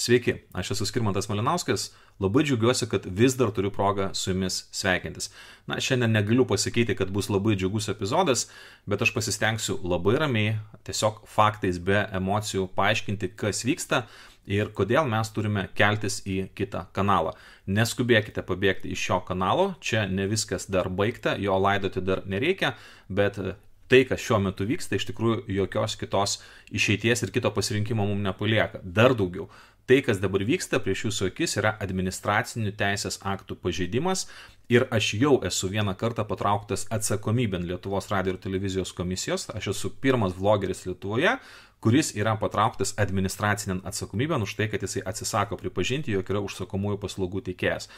Sveiki, aš esu Skirmantas Malinauskas, labai džiaugiuosi, kad vis dar turiu progą su jumis sveikintis. Na, šiandien negaliu pasakyti, kad bus labai džiugus epizodas, bet aš pasistengsiu labai ramiai, tiesiog faktais be emocijų paaiškinti, kas vyksta ir kodėl mes turime keltis į kitą kanalą. Neskubėkite pabėgti iš šio kanalo, čia ne viskas dar baigta, jo laidoti dar nereikia, bet tai, kas šiuo metu vyksta, iš tikrųjų jokios kitos išeities ir kito pasirinkimo mums nepalieka. Dar daugiau. Tai, kas dabar vyksta prieš jūsų akis, yra administracinių teisės aktų pažeidimas ir aš jau esu vieną kartą patrauktas atsakomybėn Lietuvos radijo ir televizijos komisijos. Aš esu pirmas vlogeris Lietuvoje, kuris yra patrauktas administraciniam atsakomybėn už tai, kad jisai atsisako pripažinti, jog yra užsakomųjų paslaugų teikėjas.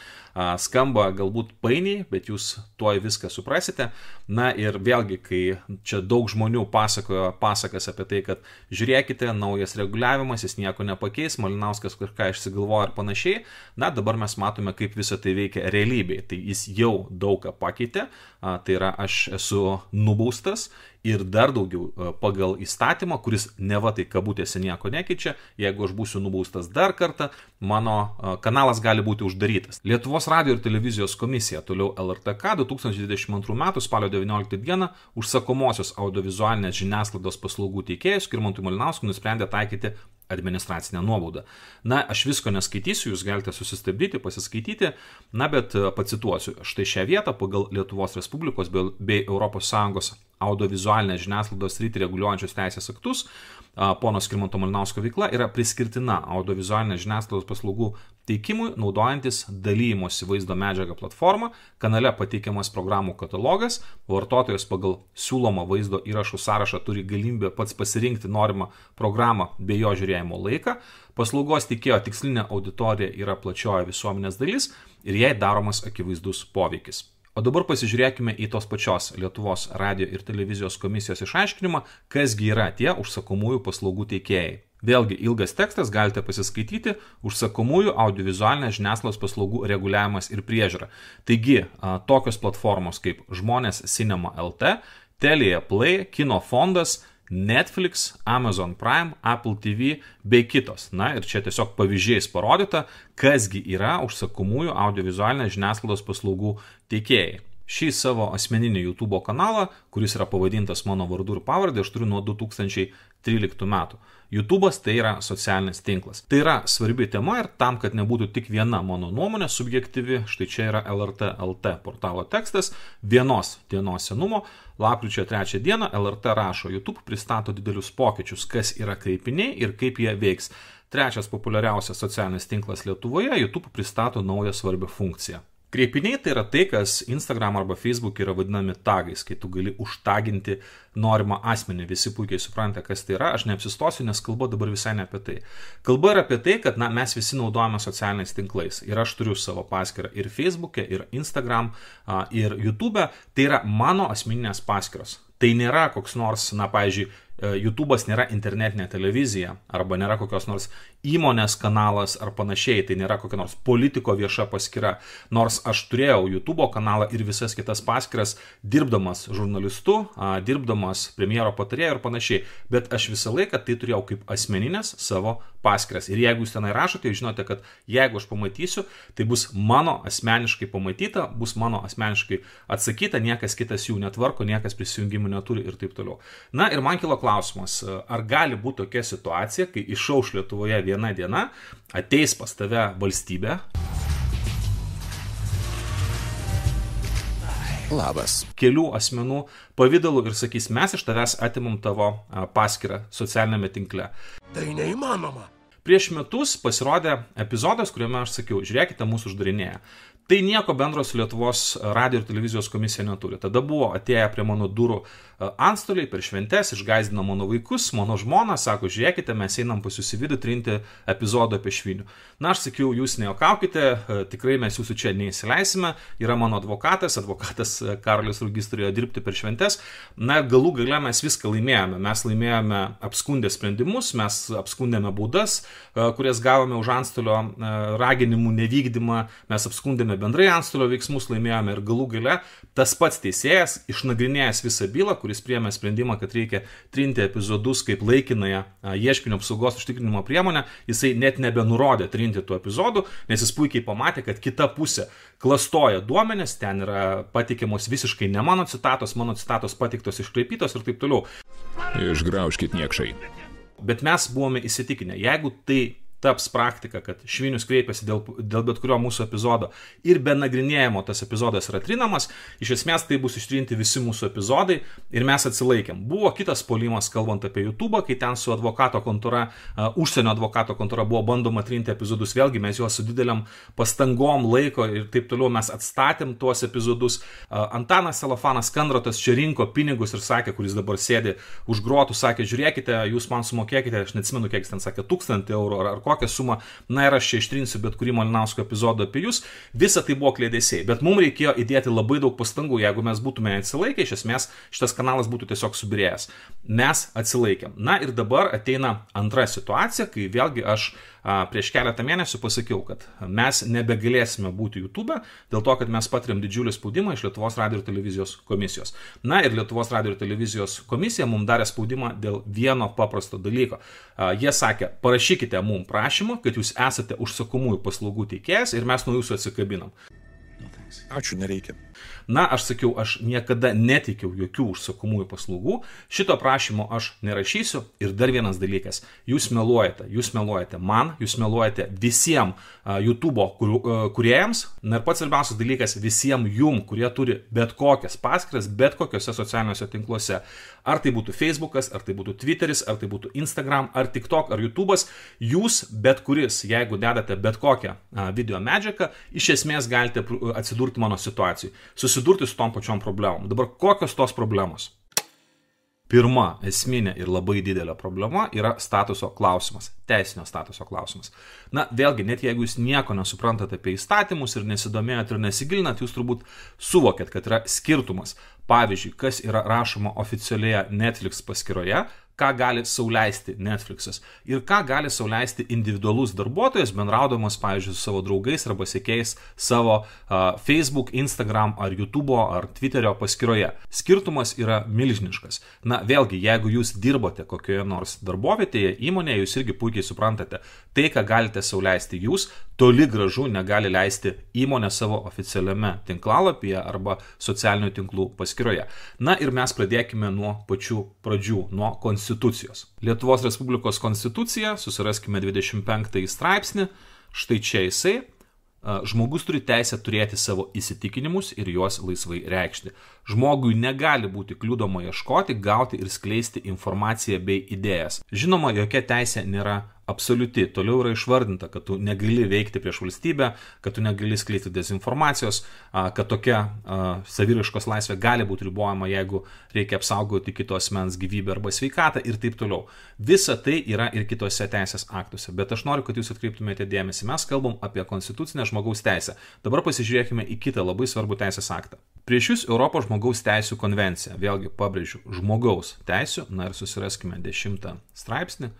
Skamba galbūt painiai, bet jūs tuoj viską suprasite. Na ir vėlgi, kai čia daug žmonių pasakojo pasakas apie tai, kad žiūrėkite, naujas reguliavimas, jis nieko nepakeis, Malinauskas kažką išsigalvoja ir panašiai. Na, dabar mes matome, kaip visą tai veikia realybėje. Tai jis jau daugą pakeitė, tai yra aš esu nubaustas ir dar daugiau pagal įstatymą, kuris neva tai kabutėse nieko nekeičia, jeigu aš būsiu nubaustas dar kartą, mano kanalas gali būti uždarytas. Lietuvos radijo ir televizijos komisija, toliau LRTK, 2022 metų spalio 19 dieną užsakomosios audiovizualinės žiniasklaidos paslaugų teikėjus Skirmantui Malinauskui nusprendė taikyti administracinę nuobaudą. Na, aš visko neskaitysiu, jūs galite susistabdyti, pasiskaityti, na, bet pacituosiu. Štai šią vietą pagal Lietuvos Respublikos bei Europos Sąjungos audiovizualinę žiniasklaidos sritį reguliuojančius teisės aktus, pono Skirmanto Malinausko veikla yra priskirtina audiovizualinės žiniasklaidos paslaugų teikimui, naudojantis dalymosi vaizdo medžiagą platformą, kanale pateikiamas programų katalogas, vartotojas pagal siūlomą vaizdo įrašų sąrašą turi galimybę pats pasirinkti norimą programą bei jo žiūrėjimo laiką, paslaugos teikėjo tikslinė auditorija yra plačioji visuomenės dalis ir jai daromas akivaizdus poveikis. O dabar pasižiūrėkime į tos pačios Lietuvos radijo ir televizijos komisijos išaiškinimą, kasgi yra tie užsakomųjų paslaugų teikėjai. Vėlgi ilgas tekstas, galite pasiskaityti, užsakomųjų audiovizualinės žiniasklaidos paslaugų reguliavimas ir priežiūra. Taigi, tokios platformos kaip Žmonės Cinema LT, Teleplay, Kino Fondas, Netflix, Amazon Prime, Apple TV bei kitos. Na ir čia tiesiog pavyzdžiais parodyta, kasgi yra užsakomųjų audiovizualinės žiniasklaidos paslaugų teikėjai. Šį savo asmeninį YouTube kanalą, kuris yra pavadintas mano vardu ir pavardė, aš turiu nuo 2013 metų. YouTube'as tai yra socialinis tinklas. Tai yra svarbi tema ir tam, kad nebūtų tik viena mano nuomonė subjektyvi, štai čia yra LRT.lt portalo tekstas, vienos dienos senumo, lapkričio 3 dieną LRT rašo, YouTube pristato didelius pokyčius, kas yra kreipiniai ir kaip jie veiks. Trečias populiariausias socialinis tinklas Lietuvoje, YouTube pristato naują svarbią funkciją. Kreipiniai tai yra tai, kas Instagram arba Facebook yra vadinami tagais, kai tu gali užtaginti norimą asmenį. Visi puikiai supranta, kas tai yra. Aš neapsistosiu, nes kalba dabar visai ne apie tai. Kalba yra apie tai, kad mes visi naudojame socialiniais tinklais. Ir aš turiu savo paskyrą ir Facebook'e, ir Instagram, ir YouTube'e. Tai yra mano asmeninės paskyros. Tai nėra koks nors, na, pavyzdžiui, YouTube'as nėra internetinė televizija arba nėra kokios nors įmonės kanalas ar panašiai, tai nėra kokia nors politiko vieša paskyra. Nors aš turėjau YouTube kanalą ir visas kitas paskyras, dirbdamas žurnalistu, dirbdamas premjero patarėjų ir panašiai, bet aš visą laiką tai turėjau kaip asmeninės savo paskyras. Ir jeigu jūs tenai rašote, jūs žinote, kad jeigu aš pamatysiu, tai bus mano asmeniškai pamatyta, bus mano asmeniškai atsakyta, niekas kitas jų netvarko, niekas prisijungimų neturi ir taip toliau. Na ir man kilo klausimas, ar gali būti tokia situacija, kai išauš Lietuvoje viena diena, ateis pas tave valstybė. Labas. Kelių asmenų pavidalų ir sakys, mes iš tavęs atimam tavo paskyrą socialiniame tinkle. Tai neįmanoma. Prieš metus pasirodė epizodas, kuriame aš sakiau, žiūrėkite, mūsų uždarinėja. Tai nieko bendro su Lietuvos radijo ir televizijos komisija neturi. Tada buvo atėję prie mano durų antstoliai per šventes, išgąsdino mano vaikus, mano žmoną, sako, žiūrėkite, mes einam pas jūs į vidų trinti epizodą apie švinių. Na, aš sakiau, jūs nejuokaukite, tikrai mes jūsų čia neįsileisime, yra mano advokatas, Karolis Registrauskas turėjo dirbti per šventes. Na, galų gale mes viską laimėjome. Mes laimėjome apskundę sprendimus, mes apskundėme baudas, kurias gavome už antstolio raginimų nevykdymą, mes apskundėme laimėjome bendrai antstolio veiksmus, laimėjome ir galų gale tas pats teisėjas, išnagrinėjęs visą bylą, kuris priėmė sprendimą, kad reikia trinti epizodus kaip laikinąją ieškinio apsaugos užtikrinimo priemonę, jisai net nebenurodė trinti tų epizodų, nes jis puikiai pamatė, kad kita pusė klastoja duomenis, ten yra patikimos visiškai ne mano citatos patiktos iškreipytos ir taip toliau. Išgraužkit niekšai. Bet mes buvome įsitikinę, jeigu tai taps praktika, kad Švinius kreipiasi dėl bet kurio mūsų epizodo ir be nagrinėjimo tas epizodas yra trinamas, iš esmės tai bus ištrinti visi mūsų epizodai ir mes atsilaikėm. Buvo kitas puolimas, kalbant apie YouTube, kai ten su advokato kontora, užsienio advokato kontora buvo bandoma trinti epizodus, vėlgi mes juos su dideliam pastangom laiko ir taip toliau mes atstatėm tuos epizodus. Antanas Stelefanas Kandrotas čia rinko pinigus ir sakė, kuris dabar sėdi už grotų, sakė, žiūrėkite, jūs man sumokėkite, aš neatsimenu, kiek jis ten sakė, 1000 eurų ar kokią sumą, na ir aš čia ištrinsiu bet kurį Malinausko epizodą apie jūs, visa tai buvo kliedesiai, bet mums reikėjo įdėti labai daug pastangų, jeigu mes būtume atsilaikę, iš esmės šitas kanalas būtų tiesiog subirėjęs. Mes atsilaikėm. Na ir dabar ateina antra situacija, kai vėlgi aš prieš keletą mėnesių pasakiau, kad mes nebegalėsime būti YouTube dėl to, kad mes patiriam didžiulį spaudimą iš Lietuvos radijo ir televizijos komisijos. Na ir Lietuvos radijo ir televizijos komisija mums darė spaudimą dėl vieno paprasto dalyko. Jie sakė, parašykite mums prašymą, kad jūs esate užsakomųjų paslaugų teikėjas ir mes nuo jūsų atsikabinam. Ačiū, nereikia. Na, aš sakiau, aš niekada neteikiau jokių užsakomųjų paslaugų, šito prašymo aš nerašysiu ir dar vienas dalykas, jūs meluojate man, jūs meluojate visiems YouTube kūrėjams, na ir pats svarbiausias dalykas visiems jum, kurie turi bet kokias paskyras, bet kokiuose socialiniuose tinkluose, ar tai būtų Facebookas, ar tai būtų Twitteris, ar tai būtų Instagram, ar TikTok, ar YouTube'as, jūs bet kuris, jeigu dedate bet kokią video medžiagą, iš esmės galite atsidurti mano situacijai. Susidurti su tom pačiom problemom. Dabar kokios tos problemos? Pirma, esminė ir labai didelė problema yra statuso klausimas, teisinio statuso klausimas. Na, vėlgi, net jeigu jūs nieko nesuprantate apie įstatymus ir nesidomėjot ir nesigilinat, jūs turbūt suvokėt, kad yra skirtumas. Pavyzdžiui, kas yra rašoma oficialioje Netflix paskyroje, ką gali sauliaisti Netflix'as ir ką gali sauliaisti individualus darbuotojas, bendraudamas, pavyzdžiui, su savo draugais arba sėkiais savo Facebook, Instagram ar YouTube'o ar Twitter'o paskyroje. Skirtumas yra milžiniškas. Na, vėlgi, jeigu jūs dirbote kokioje nors darbovietėje, įmonėje, jūs irgi puikiai suprantate, tai, ką galite sauliaisti jūs, toli gražu negali leisti įmonė savo oficialiame tinklalapyje arba socialinių tinklų paskyroje. Na ir mes pradėkime nuo pačių pradžių, nuo konstitucijos. Lietuvos Respublikos konstitucija, susiraskime 25 straipsnį, štai čia jisai, žmogus turi teisę turėti savo įsitikinimus ir juos laisvai reikšti. Žmogui negali būti kliudoma ieškoti, gauti ir skleisti informaciją bei idėjas. Žinoma, jokia teisė nėra absoliuti. Toliau yra išvardinta, kad tu negali veikti prieš valstybę, kad tu negali skleisti dezinformacijos, kad tokia saviraiškos laisvė gali būti ribojama, jeigu reikia apsaugoti kito asmens gyvybę arba sveikatą ir taip toliau. Visa tai yra ir kitose teisės aktuose, bet aš noriu, kad jūs atkreiptumėte dėmesį. Mes kalbam apie konstitucinę žmogaus teisę. Dabar pasižiūrėkime į kitą labai svarbų teisės aktą. Prieš jūs Europos žmogaus teisių konvencija. Vėlgi pabrėžiu, žmogaus teisių, na ir susiraskime 10 straipsnį.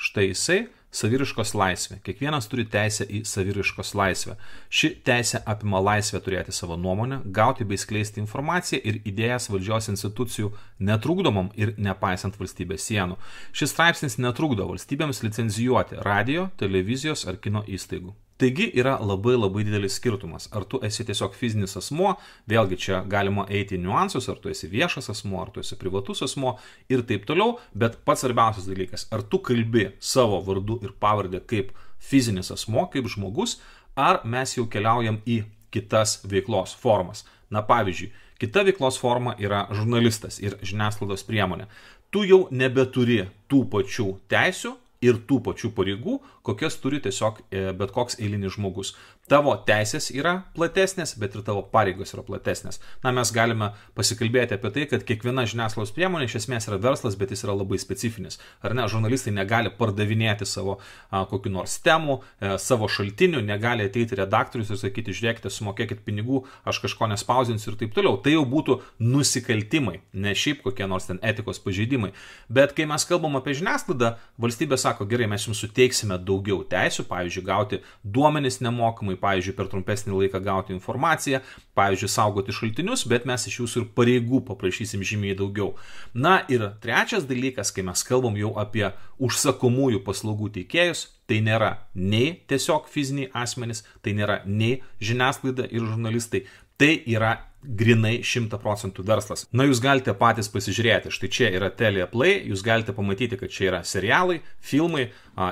Štai jisai, saviriškos laisvė. Kiekvienas turi teisę į saviriškos laisvę. Ši teisė apima laisvę turėti savo nuomonę, gauti bei skleisti informaciją ir idėjas valdžios institucijų netrukdomam ir nepaisant valstybės sienų. Šis straipsnis netrukdo valstybėms licencijuoti radijo, televizijos ar kino įstaigų. Taigi yra labai labai didelis skirtumas, ar tu esi tiesiog fizinis asmuo, vėlgi čia galima eiti į niuansus, ar tu esi viešas asmuo, ar tu esi privatus asmuo ir taip toliau, bet pats svarbiausias dalykas, ar tu kalbi savo vardu ir pavardę kaip fizinis asmuo, kaip žmogus, ar mes jau keliaujam į kitas veiklos formas. Na pavyzdžiui, kita veiklos forma yra žurnalistas ir žiniasklaidos priemonė. Tu jau nebeturi tų pačių teisių ir tų pačių pareigų, kokias turi tiesiog bet koks eilinis žmogus. Tavo teisės yra platesnės, bet ir tavo pareigos yra platesnės. Na, mes galime pasikalbėti apie tai, kad kiekviena žiniasklaidos priemonė iš esmės yra verslas, bet jis yra labai specifinis. Ar ne, žurnalistai negali pardavinėti savo kokių nors temų, savo šaltinių, negali ateiti redaktorius ir sakyti, žiūrėkite, sumokėkit pinigų, aš kažko nespausinsiu ir taip toliau. Tai jau būtų nusikaltimai, ne šiaip kokie nors ten etikos pažeidimai. Bet kai mes kalbam apie žiniasklaidą, valstybė sako, gerai, mes jums suteiksime daugiau teisių, pavyzdžiui, gauti duomenis nemokamai, pavyzdžiui, per trumpesnį laiką gauti informaciją, pavyzdžiui, saugoti šaltinius, bet mes iš jūsų ir pareigų paprašysim žymiai daugiau. Na ir trečias dalykas, kai mes kalbam jau apie užsakomųjų paslaugų teikėjus, tai nėra nei tiesiog fiziniai asmenys, tai nėra nei žiniasklaida ir žurnalistai, tai yra grinai 100% verslas. Na, jūs galite patys pasižiūrėti, štai čia yra Teleplay, jūs galite pamatyti, kad čia yra serialai, filmai,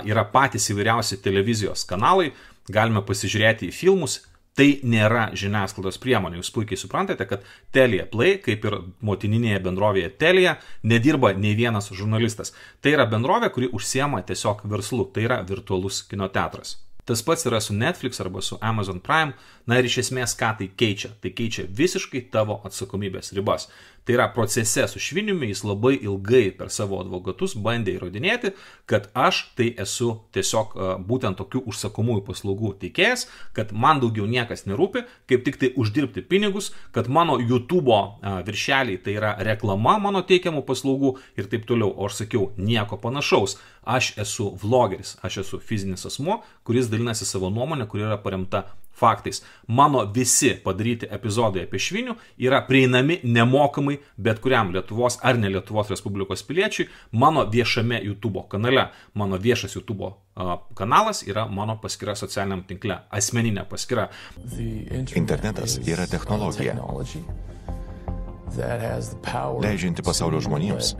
yra patys įvairiausi televizijos kanalai, galime pasižiūrėti į filmus. Tai nėra žiniasklaidos priemonė. Jūs puikiai suprantate, kad Teleplay, kaip ir motininėje bendrovėje Telia, nedirba nei vienas žurnalistas. Tai yra bendrovė, kuri užsiema tiesiog verslu. Tai yra virtualus kinoteatras. Tas pats yra su Netflix arba su Amazon Prime. Na ir iš esmės, ką tai keičia? Tai keičia visiškai tavo atsakomybės ribas. Tai yra procese su Šviniumi, jis labai ilgai per savo advokatus bandė įrodinėti, kad aš tai esu tiesiog būtent tokių užsakomųjų paslaugų teikėjas, kad man daugiau niekas nerūpi, kaip tik tai uždirbti pinigus, kad mano YouTube'o viršeliai tai yra reklama mano teikiamų paslaugų ir taip toliau. O aš sakiau, nieko panašaus. Aš esu vlogeris, aš esu fizinis asmuo, kuris dalinasi savo nuomonę, kuri yra paremta faktais. Mano visi padaryti epizodai apie Švinių yra prieinami nemokamai bet kuriam Lietuvos ar ne Lietuvos Respublikos piliečiui mano viešame YouTube kanale. Mano viešas YouTube kanalas yra mano paskyra socialiniam tinkle, asmeninė paskyra. Internetas yra technologija, leidžianti pasaulio žmonėms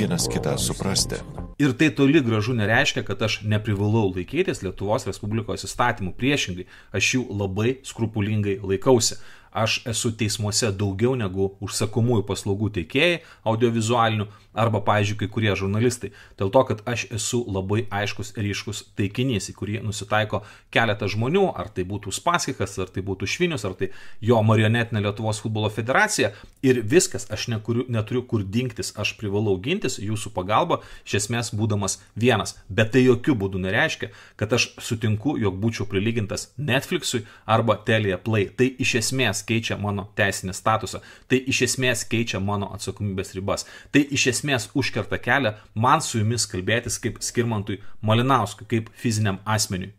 vienas kitą suprasti. Ir tai toli gražu nereiškia, kad aš neprivalau laikytis Lietuvos Respublikos įstatymų. Priešingai, aš jų labai skrupulingai laikausi. Aš esu teismuose daugiau negu užsakomųjų paslaugų teikėjai, audiovizualinių arba, pavyzdžiui, kai kurie žurnalistai. Dėl to, kad aš esu labai aiškus ir ryškus taikinys, į kurį nusitaiko keletą žmonių, ar tai būtų Spaskikas, ar tai būtų Švinius, ar tai jo marionetinė Lietuvos futbolo federacija. Ir viskas, aš neturiu kur dingtis, aš privalau gintis jūsų pagalba, iš esmės būdamas vienas. Bet tai jokių būdų nereiškia, kad aš sutinku, jog būčiau prilygintas Netflix'ui arba Teleplay. Tai iš esmės keičia mano teisinį statusą, tai iš esmės keičia mano atsakomybės ribas, tai iš esmės užkerta kelią man su jumis kalbėtis kaip Skirmantui Malinauskui, kaip fiziniam asmeniui.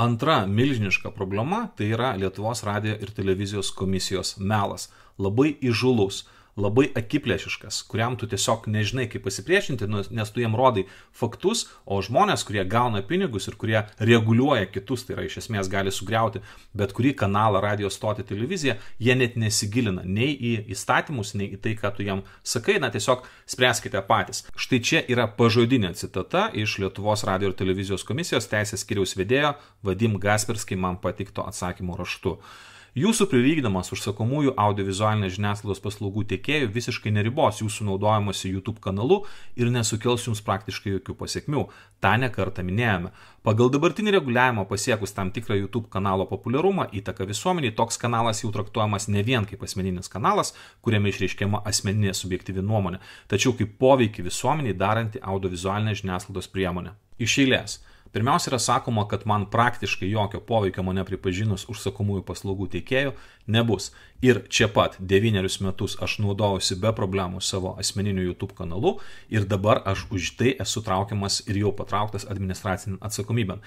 Antra milžiniška problema tai yra Lietuvos radijo ir televizijos komisijos melas. Labai įžūlus, labai akiplėšiškas, kuriam tu tiesiog nežinai kaip pasipriešinti, nes tu jam rodai faktus, o žmonės, kurie gauna pinigus ir kurie reguliuoja kitus, tai yra iš esmės gali sugriauti bet kurį kanalą, radijo stotį, televiziją, jie net nesigilina nei į įstatymus, nei į tai, ką tu jam sakai, na tiesiog spręskite patys. Štai čia yra pažodinė citata iš Lietuvos radijo ir televizijos komisijos teisės skyriaus vedėjo Vadim Gasperskij man patikto atsakymų raštu. Jūsų prilygdamas užsakomųjų audiovizualinės žiniasklaidos paslaugų tiekėjų visiškai neribos jūsų naudojimuose YouTube kanalu ir nesukels jums praktiškai jokių pasiekmių. Ta ne kartą minėjome. Pagal dabartinį reguliavimą pasiekus tam tikrą YouTube kanalo populiarumą, įtaką visuomeniai, toks kanalas jau traktuojamas ne vien kaip asmeninis kanalas, kuriame išreiškiama asmeninė subjektyvi nuomonė, tačiau kaip poveikį visuomeniai daranti audiovizualinę žiniasklaidos priemonę. Iš eilės. Pirmiausia yra sakoma, kad man praktiškai jokio poveikio mane pripažinus užsakomųjų paslaugų teikėjų nebus. Ir čia pat 9 metus aš naudojausi be problemų savo asmeniniu YouTube kanalu ir dabar aš už tai esu traukiamas ir jau patrauktas administracinį atsakomybę.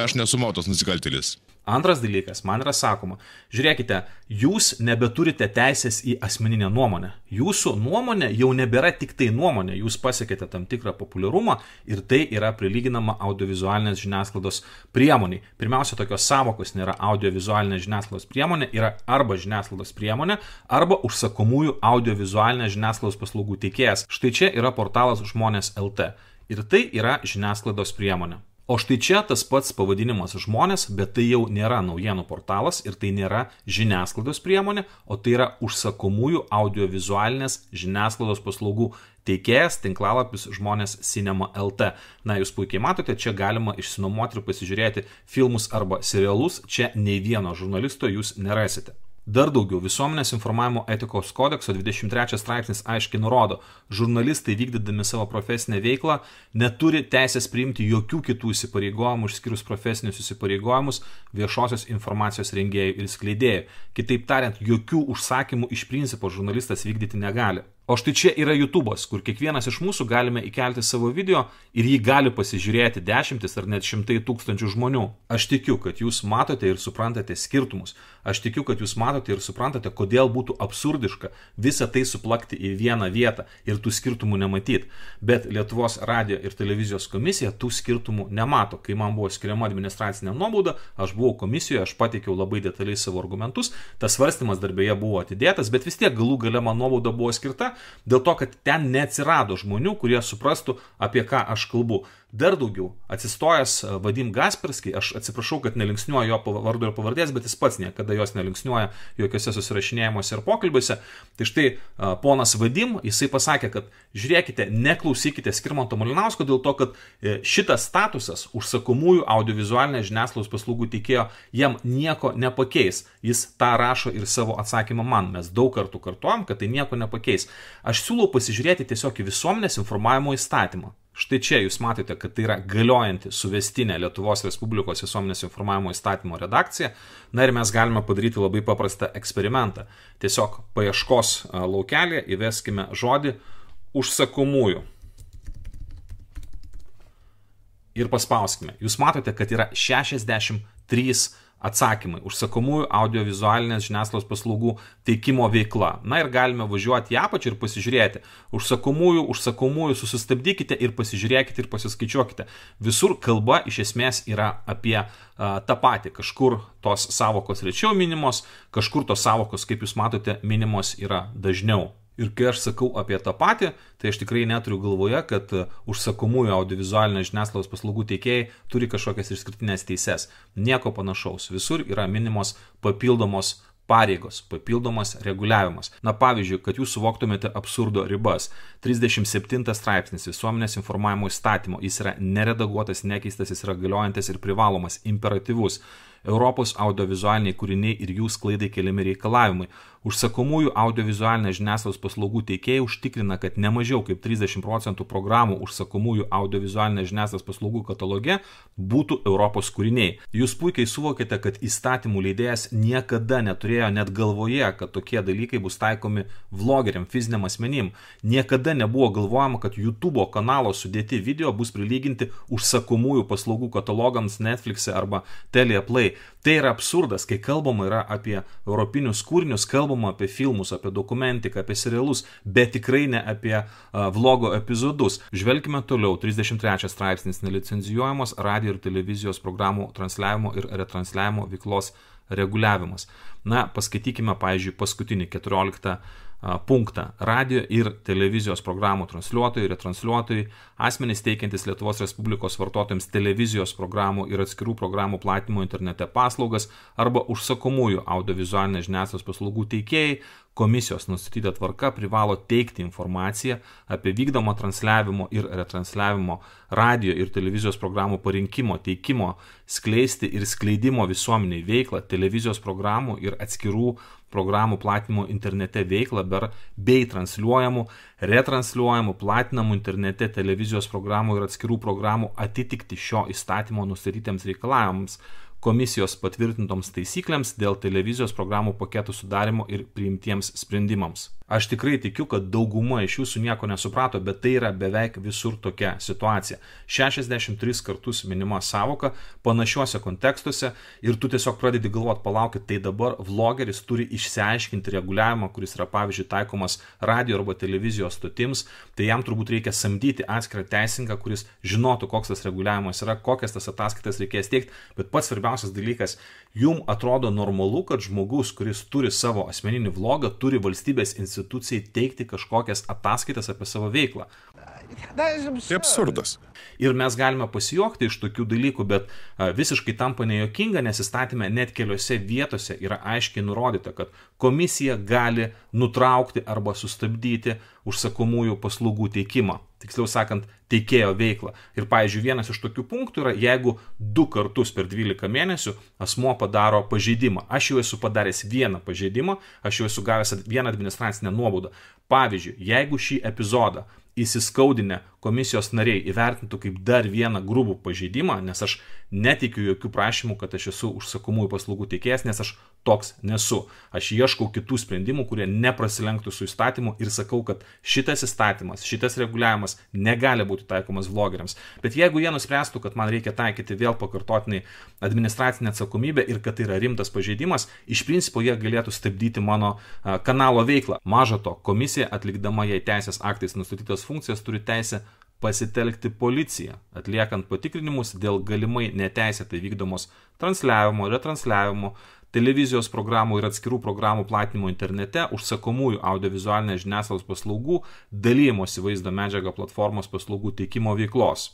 Aš nesumautas nusikaltėlis. Antras dalykas, man yra sakoma, žiūrėkite, jūs nebeturite teisės į asmeninę nuomonę. Jūsų nuomonė jau nebėra tik tai nuomonė, jūs pasiekėte tam tikrą populiarumą ir tai yra prilyginama audiovizualinės žiniasklaidos priemoniai. Pirmiausia, tokios sąvokos nėra audiovizualinė žiniasklaidos priemonė, yra arba žiniasklaidos priemonė, arba užsakomųjų audiovizualinės žiniasklaidos paslaugų teikėjas. Štai čia yra portalas Žmonės LT ir tai yra žiniasklaidos priemonė. O štai čia tas pats pavadinimas Žmonės, bet tai jau nėra naujienų portalas ir tai nėra žiniasklaidos priemonė, o tai yra užsakomųjų audiovizualinės žiniasklaidos paslaugų teikėjas, tinklalapis Žmonės Cinema LT. Na, jūs puikiai matote, čia galima išsinuomoti ir pasižiūrėti filmus arba serialus, čia nei vieno žurnalisto jūs nerasite. Dar daugiau, Visuomenės informavimo etikos kodekso 23 straipsnis aiškiai nurodo, žurnalistai vykdydami savo profesinę veiklą neturi teisės priimti jokių kitų įsipareigojimų išskyrus profesinius įsipareigojimus viešosios informacijos rengėjų ir skleidėjų. Kitaip tariant, jokių užsakymų iš principo žurnalistas vykdyti negali. O štai čia yra YouTube'as, kur kiekvienas iš mūsų galime įkelti savo video ir jį gali pasižiūrėti dešimtis ar net šimtai tūkstančių žmonių. Aš tikiu, kad jūs matote ir suprantate skirtumus. Aš tikiu, kad jūs matote ir suprantate, kodėl būtų absurdiška visą tai suplakti į vieną vietą ir tų skirtumų nematyti. Bet Lietuvos radijo ir televizijos komisija tų skirtumų nemato. Kai man buvo skiriama administracinė nuobauda, aš buvau komisijoje, aš pateikiau labai detaliai savo argumentus. Tas svarstymas darbėje buvo atidėtas, bet vis tiek galų gale man nuobauda buvo skirta. Dėl to, kad ten neatsirado žmonių, kurie suprastų, apie ką aš kalbu. Dar daugiau, atsistojęs Vadim Gasperskij, aš atsiprašau, kad nelinksniuoju jo vardu ir pavardės, bet jis pats niekada jos nelinksniuoja jokiuose susirašinėjimuose ir pokalbiuose. Tai štai ponas Vadim, jisai pasakė, kad žiūrėkite, neklausykite Skirmanto Malinausko dėl to, kad šitas statusas užsakomųjų audiovizualinės žiniasklaidos paslaugų teikėjo jam nieko nepakeis. Jis tą rašo ir savo atsakymą man. Mes daug kartų kartuojam, kad tai nieko nepakeis. Aš siūlau pasižiūrėti tiesiog į visuomenės informavimo įstatymą. Štai čia jūs matote, kad tai yra galiojanti suvestinė Lietuvos Respublikos visuomenės informavimo įstatymo redakcija. Na ir mes galime padaryti labai paprastą eksperimentą. Tiesiog paieškos laukelėje įveskime žodį užsakomųjų. Ir paspauskime. Jūs matote, kad yra 63 atsakymai. Užsakomųjų audiovizualinės žiniasklaidos paslaugų teikimo veikla. Na ir galime važiuoti į apačią ir pasižiūrėti. Užsakomųjų susistabdykite ir pasižiūrėkite ir pasiskaičiuokite. Visur kalba iš esmės yra apie tą patį. Kažkur tos sąvokos rečiau minimos, kažkur tos sąvokos, kaip jūs matote, minimos yra dažniau. Ir kai aš sakau apie tą patį, tai aš tikrai neturiu galvoje, kad užsakomųjų audiovizualinės žiniasklaidos paslaugų teikėjai turi kažkokias išskirtinės teises. Nieko panašaus. Visur yra minimos papildomos pareigos, papildomas reguliavimas. Na pavyzdžiui, kad jūs suvoktumėte absurdo ribas. 37 straipsnis visuomenės informavimo įstatymo. Jis yra neredaguotas, nekeistas, jis yra galiojantis ir privalomas, imperatyvus. Europos audiovizualiniai kūriniai ir jų sklaidai keliami reikalavimai. Užsakomųjų audiovizualinės žiniasklaidos paslaugų teikėjai užtikrina, kad ne mažiau kaip 30% programų užsakomųjų audiovizualinės žiniasklaidos paslaugų kataloge būtų Europos kūriniai. Jūs puikiai suvokite, kad įstatymų leidėjas niekada neturėjo net galvoje, kad tokie dalykai bus taikomi vlogeriam, fiziniam asmenim. Niekada nebuvo galvojama, kad YouTube kanalo sudėti video bus prilyginti užsakomųjų paslaugų katalogams Netflix'e arba Teleplay. Tai yra absurdas, kai kalbama yra apie europinius kūrinius, kalbama apie filmus, apie dokumentiką, apie serialus, bet tikrai ne apie vlogo epizodus. Žvelgime toliau, 33 straipsnis, nelicenzijuojamos radio ir televizijos programų transliavimo ir retransliavimo veiklos reguliavimas. Na, paskaitykime, pavyzdžiui, paskutinį 14 punktą. Radio ir televizijos programų transliuotojai ir retransliuotojai, asmenys teikiantis Lietuvos Respublikos vartotojams televizijos programų ir atskirų programų platinimo internete paslaugas arba užsakomųjų audiovizualinės žiniasklaidos paslaugų teikėjai, komisijos nustatyta tvarka privalo teikti informaciją apie vykdomą transliavimo ir retransliavimo radio ir televizijos programų parinkimo, teikimo, skleisti ir skleidimo visuomeniai veiklą, televizijos programų ir atskirų programų platinimo internete veiklą bei transliuojamų, retransliuojamų, platinamų internete televizijos programų ir atskirų programų atitikti šio įstatymo nustatytiems reikalavimams, komisijos patvirtintoms taisyklėms dėl televizijos programų paketų sudarimo ir priimtiems sprendimams. Aš tikrai tikiu, kad dauguma iš jūsų nieko nesuprato, bet tai yra beveik visur tokia situacija. 63 kartus minima sąvoka panašiuose kontekstuose ir tu tiesiog pradedi galvoti, palaukit, tai dabar vlogeris turi išsiaiškinti reguliavimą, kuris yra pavyzdžiui taikomas radio arba televizijos stotims, tai jam turbūt reikia samdyti atskirą teisininką, kuris žinotų, koks tas reguliavimas yra, kokias tas ataskaitas reikės teikti, bet pats svarbiausias dalykas, jums atrodo normalu, kad žmogus, kuris turi savo asmeninį vlogą, turi valstybės institucijai teikti kažkokias ataskaitas apie savo veiklą. Tai absurdas. Ir mes galime pasijuokti iš tokių dalykų, bet visiškai tampa nejuokinga, nes įstatyme net keliose vietose yra aiškiai nurodyta, kad komisija gali nutraukti arba sustabdyti užsakomųjų paslaugų teikimą. Tiksliau sakant, teikėjo veiklą. Ir, pavyzdžiui, vienas iš tokių punktų yra, jeigu 2 kartus per 12 mėnesių asmuo padaro pažeidimą. Aš jau esu padaręs 1 pažeidimą, aš jau esu gavęs 1 administracinę nuobaudą. Pavyzdžiui, jeigu šį epizodą įsiskaudinę komisijos nariai įvertintų kaip dar 1 grubų pažeidimą, nes aš neteikiu jokių prašymų, kad aš esu užsakomųjų paslaugų teikėjas, nes aš toks nesu. Aš ieškau kitų sprendimų, kurie neprasilenktų su įstatymu ir sakau, kad šitas įstatymas, šitas reguliavimas negali būti taikomas vlogeriams. Bet jeigu jie nuspręstų, kad man reikia taikyti vėl pakartotinai administracinę atsakomybę ir kad tai yra rimtas pažeidimas, iš principo jie galėtų stabdyti mano kanalo veiklą. Maža to, komisija, atlikdama jai teisės aktais nustatytos funkcijas, turi teisę pasitelkti policiją, atliekant patikrinimus dėl galimai neteisėtai vykdomos transliavimo, retransliavimo, televizijos programų ir atskirų programų platinimo internete, užsakomųjų audiovizualinės žiniasklaidos paslaugų, dalymosi vaizdo medžiaga platformos paslaugų teikimo veiklos.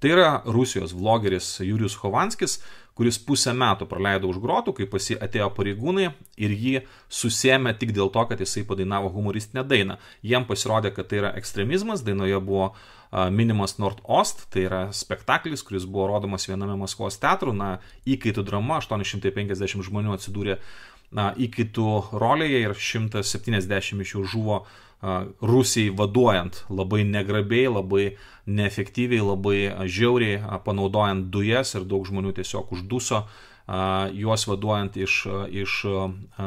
Tai yra Rusijos vlogeris Jurijus Chovanskis, kuris pusę metų praleido už grotų, kai pas jį atėjo pareigūnai ir jį susėmė tik dėl to, kad jisai padainavo humoristinę dainą. Jiem pasirodė, kad tai yra ekstremizmas, dainoje buvo minimas Nord-Ost, tai yra spektaklis, kuris buvo rodomas viename Maskvos teatrų, na, įkaitų drama, 850 žmonių atsidūrė įkaitų rolėje ir 170 iš jų žuvo Rusijai vaduojant, labai negrabiai, labai neefektyviai, labai žiauriai, panaudojant dujas ir daug žmonių tiesiog užduso, juos vaduojant iš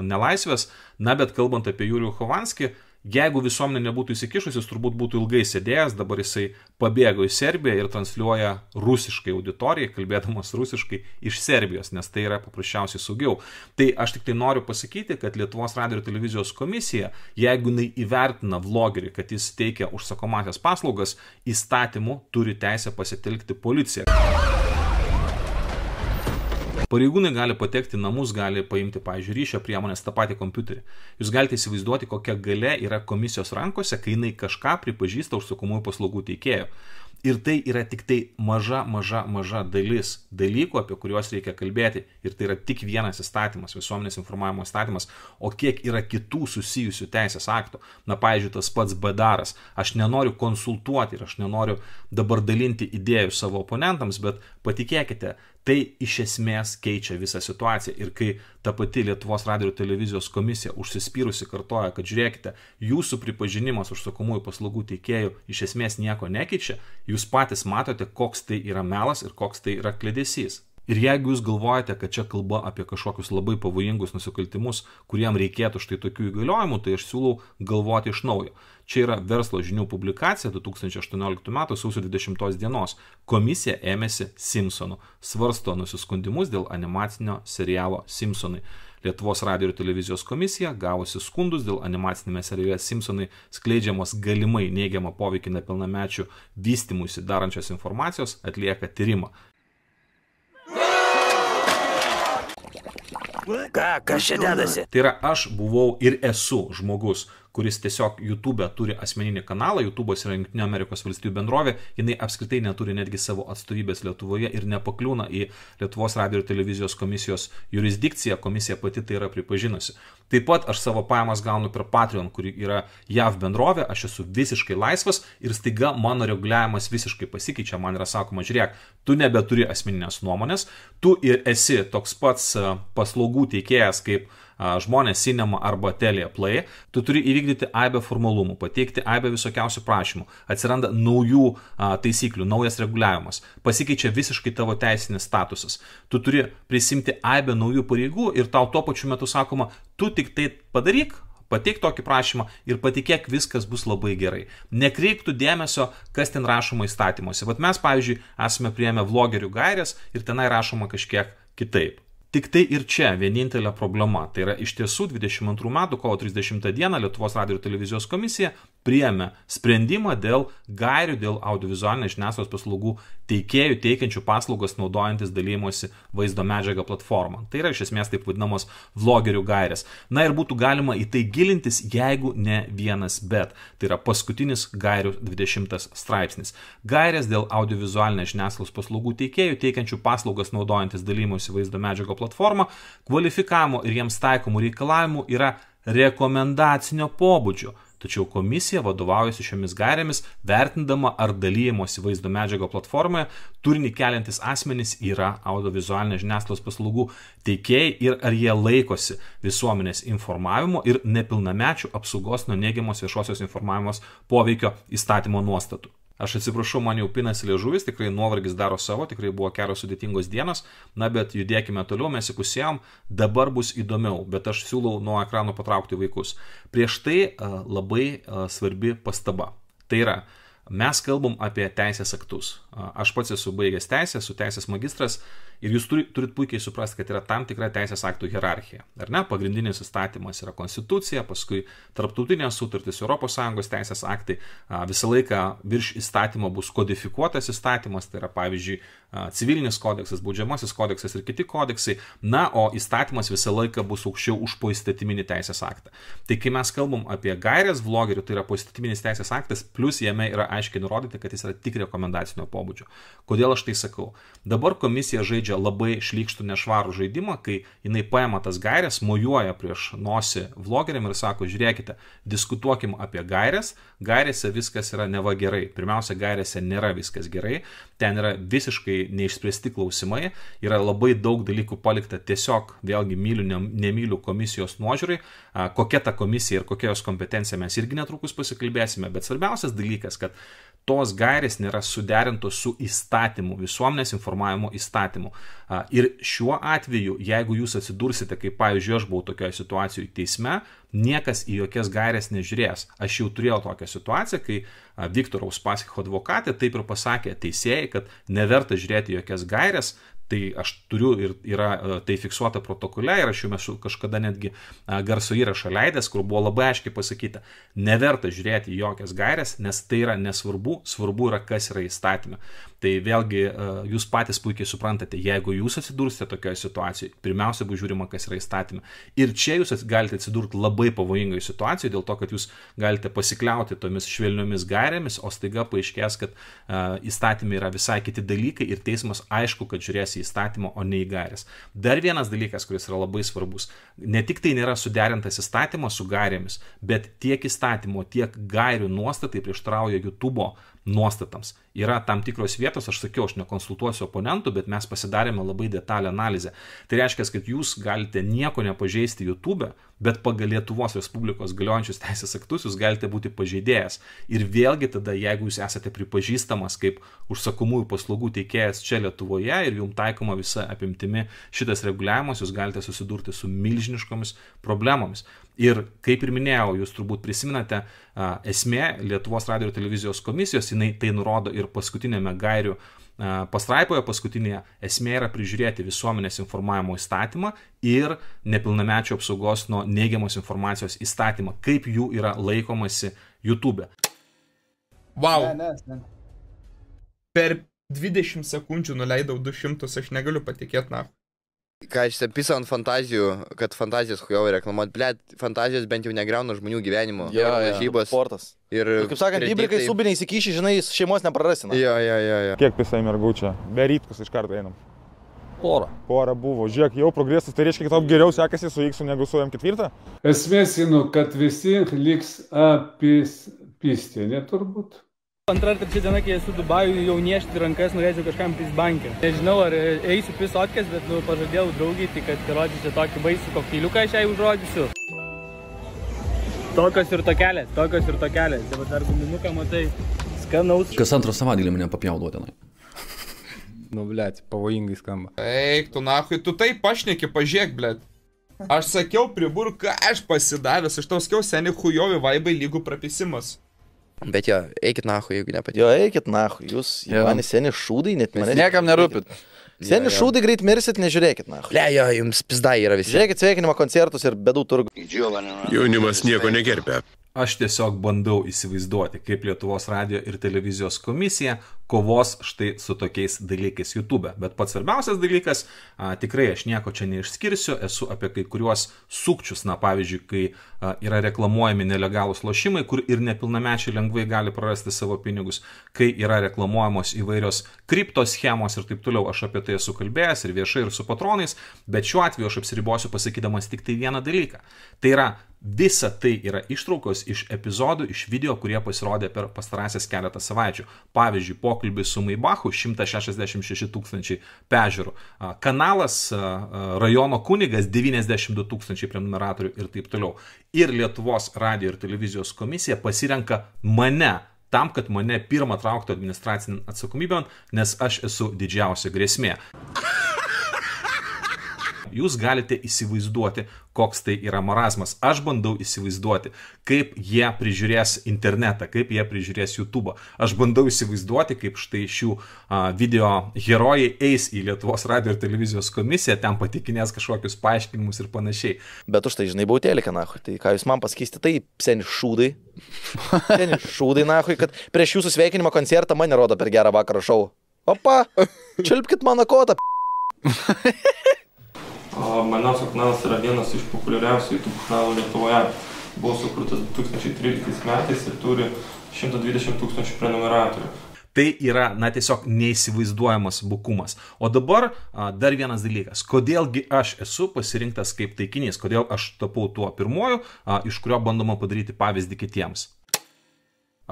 nelaisvės. Na, bet kalbant apie Jurijų Chovanskį, jeigu visuomenė nebūtų įsikišusi, jis turbūt būtų ilgai sėdėjęs, dabar jisai pabėgo į Serbiją ir transliuoja rusiškai auditorijai, kalbėdamas rusiškai iš Serbijos, nes tai yra paprasčiausiai saugiau. Tai aš tik tai noriu pasakyti, kad Lietuvos radijo ir televizijos komisija, jeigu jinai įvertina vlogerį, kad jis teikia užsakomąsias paslaugas, įstatymu turi teisę pasitelkti policiją. Pareigūnai gali patekti namus, gali paimti, pavyzdžiui, ryšio priemonės, tą patį kompiuterį. Jūs galite įsivaizduoti, kokia galia yra komisijos rankose, kai jinai kažką pripažįsta užsakomųjų paslaugų teikėjo. Ir tai yra tik tai maža dalis dalykų, apie kuriuos reikia kalbėti. Ir tai yra tik vienas įstatymas, visuomenės informavimo įstatymas, o kiek yra kitų susijusių teisės aktų. Na, pavyzdžiui, tas pats BDAR-as. Aš nenoriu konsultuoti ir aš nenoriu dabar dalinti idėjų savo oponentams, bet patikėkite, tai iš esmės keičia visą situaciją. Ir kai ta pati Lietuvos radijo ir televizijos komisija užsispyrusi kartoja, kad žiūrėkite, jūsų pripažinimas užsakomųjų paslaugų teikėjų iš esmės nieko nekeičia, jūs patys matote, koks tai yra melas ir koks tai yra kliedesys. Ir jeigu jūs galvojate, kad čia kalba apie kažkokius labai pavojingus nusikaltimus, kuriem reikėtų štai tokių įgaliojimų, tai aš siūlau galvoti iš naujo. Čia yra Verslo žinių publikacija 2018 metų sausio 20 dienos. Komisija ėmėsi Simpsonų, svarsto nusiskundimus dėl animacinio serialo Simpsonai. Lietuvos radijo ir televizijos komisija gavusi skundus dėl animacinėme seriale Simpsonai skleidžiamos galimai neigiamą poveikį nepilnamečių vystymuisi darančios informacijos, atlieka tyrimą. Kas čia dedasi? Tai yra, aš buvau ir esu žmogus, kuris tiesiog YouTube turi asmeninį kanalą, YouTube'os yra Jungtinių Amerikos valstybių bendrovė, jinai apskritai neturi netgi savo atstovybės Lietuvoje ir nepakliūna į Lietuvos radijo ir televizijos komisijos jurisdikciją, komisija pati tai yra pripažinusi. Taip pat aš savo pajamas gaunu per Patreon, kuri yra JAV bendrovė, aš esu visiškai laisvas ir staiga mano reguliavimas visiškai pasikeičia, man yra sakoma, žiūrėk, tu nebeturi asmeninės nuomonės, tu ir esi toks pats paslaugų teikėjas kaip Žmonės Cinema arba Teleplay, tu turi įvykdyti aibę formalumų, pateikti aibę visokiausių prašymų, atsiranda naujų taisyklių, naujas reguliavimas, pasikeičia visiškai tavo teisinis statusas, tu turi prisimti aibę naujų pareigų ir tau tuo pačiu metu sakoma, tu tik tai padaryk, pateik tokį prašymą ir patikėk, viskas bus labai gerai. Nekreiptų dėmesio, kas ten rašoma įstatymuose. Vat mes, pavyzdžiui, esame priėmę vlogerių gairės ir tenai rašoma kažkiek kitaip. Tik tai ir čia vienintelė problema. Tai yra iš tiesų 22 metų kovo 30 dieną Lietuvos radijo ir televizijos komisija priėmė sprendimą dėl gairių, dėl audiovizualinės žiniasklaidos paslaugų teikėjų, teikiančių paslaugas naudojantis dalymosi vaizdo medžiagą platformą. Tai yra iš esmės taip vadinamos vlogerių gairės. Na ir būtų galima į tai gilintis, jeigu ne vienas bet. Tai yra paskutinis gairių 20 straipsnis. Gairės dėl audiovizualinės žiniasklaidos paslaugų teikėjų, teikiančių paslaugas naudojantis dalymosi vaizdo medžiagą platformą, kvalifikavimo ir jiems taikomų reikalavimų yra rekomendacinio pobūdžio. Tačiau komisija vadovaujasi šiomis gairėmis, vertindama ar dalymosi vaizdo medžiago platformoje turinį keliantis asmenys yra audiovizualinės žiniasklaidos paslaugų teikėjai ir ar jie laikosi visuomenės informavimo ir nepilnamečių apsaugos nuo neigiamos viešosios informavimos poveikio įstatymo nuostatų. Aš atsiprašau, man jau pinasi liežuvis, tikrai nuovargis daro savo, tikrai buvo kelios sudėtingos dienos, na bet judėkime toliau, mes įpusėjom, dabar bus įdomiau, bet aš siūlau nuo ekrano patraukti vaikus. Prieš tai labai svarbi pastaba. Tai yra, mes kalbam apie teisės aktus. Aš pats esu baigęs teisę, esu teisės magistras ir jūs turit puikiai suprasti, kad yra tam tikra teisės aktų hierarchija. Ar ne? Pagrindinis įstatymas yra konstitucija, paskui tarptautinės sutartys, Europos Sąjungos teisės aktai. Visą laiką virš įstatymo bus kodifikuotas įstatymas, tai yra pavyzdžiui civilinis kodeksas, baudžiamasis kodeksas ir kiti kodeksai. Na, o įstatymas visą laiką bus aukščiau už poįstatyminį teisės aktą. Tai kai mes kalbam apie gairės vlogerių, tai yra poįstatyminis teisės aktas, plus jame yra aiškiai nurodyti, kad jis yra tik rekomendacinio pobūdžio. Kodėl aš tai sakau? Dabar komisija žaidžia labai šlykštų nešvarų žaidimą, kai jinai paima tas gairės, mojuoja prieš nosį vlogeriam ir sako, žiūrėkite, diskutuokim apie gairės, gairėse viskas yra neva gerai. Pirmiausia, gairėse nėra viskas gerai, ten yra visiškai neišspręsti klausimai, yra labai daug dalykų palikta tiesiog, vėlgi, myliu, nemyliu komisijos nuožiūrai, kokia ta komisija ir kokia jos kompetencija mes irgi netrukus pasikalbėsime, bet svarbiausias dalykas, kad tos gairės nėra suderintos su įstatymu, visuomenės informavimo įstatymu. Ir šiuo atveju, jeigu jūs atsidursite, kaip pavyzdžiui, aš buvau tokioje situacijoje teisme, niekas į jokias gairės nežiūrės. Aš jau turėjau tokią situaciją, kai Viktoro Uspaskicho advokatė taip ir pasakė teisėjai, kad neverta žiūrėti jokias gairės, tai aš turiu ir yra tai fiksuota protokole ir aš jau esu kažkada netgi garso įrašą leidęs, kur buvo labai aiškiai pasakyta, neverta žiūrėti jokias gairės, nes tai yra nesvarbu, svarbu yra kas yra įstatyme. Tai vėlgi jūs patys puikiai suprantate, jeigu jūs atsidursite tokioje situacijoje, pirmiausia bus žiūrima, kas yra įstatyme. Ir čia jūs galite atsidurti labai pavojingoje situacijoje, dėl to, kad jūs galite pasikliauti tomis švelniomis gairėmis, o staiga paaiškės, kad įstatymai yra visai kiti dalykai ir teismas aišku, kad žiūrės į įstatymą, o ne į gairės. Dar vienas dalykas, kuris yra labai svarbus. Ne tik tai nėra suderintas įstatymas su gairėmis, bet tiek įstatymo, tiek gairių nuostatai prieštarauja YouTube'o nuostatams. Yra tam tikros vietos, aš sakiau, aš nekonsultuosiu oponentų, bet mes pasidarėme labai detalę analizę. Tai reiškia, kad jūs galite nieko nepažeisti YouTube, bet pagal Lietuvos Respublikos galiojančius teisės aktus jūs galite būti pažeidėjęs. Ir vėlgi tada, jeigu jūs esate pripažįstamas kaip užsakomųjų paslaugų teikėjas čia Lietuvoje ir jums taikoma visa apimtimi šitas reguliavimas, jūs galite susidurti su milžiniškomis problemomis. Ir kaip ir minėjau, jūs turbūt prisiminate esmę Lietuvos radijo ir televizijos komisijos, jinai tai nurodo ir paskutinėme gairių pastraipoje, paskutinėje esmė yra prižiūrėti visuomenės informavimo įstatymą ir nepilnamečio apsaugos nuo neigiamos informacijos įstatymą, kaip jų yra laikomasi YouTube. Wow. Per 20 sekundžių nuleidau 200, aš negaliu patikėti, na. Ką aš sapysau ant fantazijų, kad fantazijas kujau reklamuot, blėt, fantazijos bent jau negriauna žmonių gyvenimo. Jo, jo, sportas. Ir kaip sakant, įbrikai subiniai įsikyšį, žinai, šeimos neprarasina. Jo, jo, jo. Kiek pisai mergučia? Be rytkus iš karto einam. Porą. Porą buvo. Žiūrėk, jau progresas, tai reiškia, kad tau geriau sekasi su X negu su M4? Esmėsinu, kad visi liks apistienė turbūt. Antra ar trečia diena, kai esu Dubajų, jau niešti rankas, norėčiau kažkam pisbankę. Nežinau, ar eisiu pisotkės, bet nu, pažadėjau draugiai, tai kad rodysiu tokį baisų kokteiliuką, aš jai užrodysiu. Tokios ir tokelės, tokios ir tokelės. Dabar dar guminuką, matai, skanaus. Kas antrą savaitgalį mane papjaudo tenai. Nu, blėt, pavojingai skamba. Eik, tu nachui, tu taip pašneki, pažiūrėk, blėt. Aš sakiau, priburk, aš pasidavęs, aš tau sakiau, seniai hujovi vaibai lygų prapisimas. Bet jo, eikit nahui, jeigu nepatiko. Jo, eikit nahui, jūs mani seni šūdai, net manęs. Niekam nerūpit. Seni šūdai greit mirsit, nežiūrėkit nahui. Le, jo, jums pizdai yra visi. Žiūrėkit sveikinimo koncertus ir bedų turgų. Jaunimas nieko negerbė. Aš tiesiog bandau įsivaizduoti, kaip Lietuvos radijo ir televizijos komisija kovos štai su tokiais dalykais YouTube. Bet pats svarbiausias dalykas, tikrai aš nieko čia neišskirsiu, esu apie kai kuriuos sukčius, na pavyzdžiui, kai yra reklamuojami nelegalūs lošimai, kur ir nepilnamečiai lengvai gali prarasti savo pinigus, kai yra reklamuojamos įvairios kriptoschemos ir taip toliau, aš apie tai esu kalbėjęs ir viešai, ir su patronais, bet šiuo atveju aš apsiribosiu pasakydamas tik tai vieną dalyką. Tai yra, visa tai yra ištraukos iš epizodų, iš video, kurie pasirodė per pastarąsias keletą savaičių. Pavyzdžiui, pokalbis su Maibachu, 166 000 peržiūrų. Kanalas, rajono kunigas, 92 000 prenumeratorių ir taip toliau. Ir Lietuvos radijo ir televizijos komisija pasirenka mane tam, kad mane pirmą trauktų administracinį atsakomybę, nes aš esu didžiausia grėsmė. Jūs galite įsivaizduoti, koks tai yra marazmas. Aš bandau įsivaizduoti, kaip jie prižiūrės internetą, kaip jie prižiūrės YouTube'ą. Aš bandau įsivaizduoti, kaip štai šių video herojai eis į Lietuvos radijo ir televizijos komisiją, ten patikinės kažkokius paaiškinimus ir panašiai. Bet už tai, žinai, bautėlį, nahui, tai ką jūs man pasakysite, tai seni šūdai. Seni šūdai, nahui, kad prieš jūsų sveikinimo koncertą mane rodo per gerą vakarą šau. Opa, čilpkit mano kotą, p***. Malinauskas kanalas yra vienas iš populiariausių YouTube kanalų Lietuvoje. Buvo sukurtas 2013 metais ir turi 120 000 prenumeratorių. Tai yra, na, tiesiog neįsivaizduojamas bukumas. O dabar dar vienas dalykas. Kodėlgi aš esu pasirinktas kaip taikinys? Kodėl aš tapau tuo pirmuoju, iš kurio bandoma padaryti pavyzdį kitiems?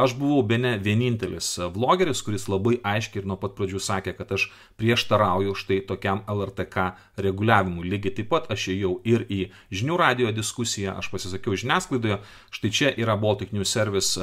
Aš buvau bene vienintelis vlogeris, kuris labai aiškiai ir nuo pat pradžių sakė, kad aš prieštarauju štai tokiam LRTK reguliavimui. Lygiai taip pat aš ėjau ir į žinių radijo diskusiją, aš pasisakiau žiniasklaidoje, štai čia yra Baltic New Service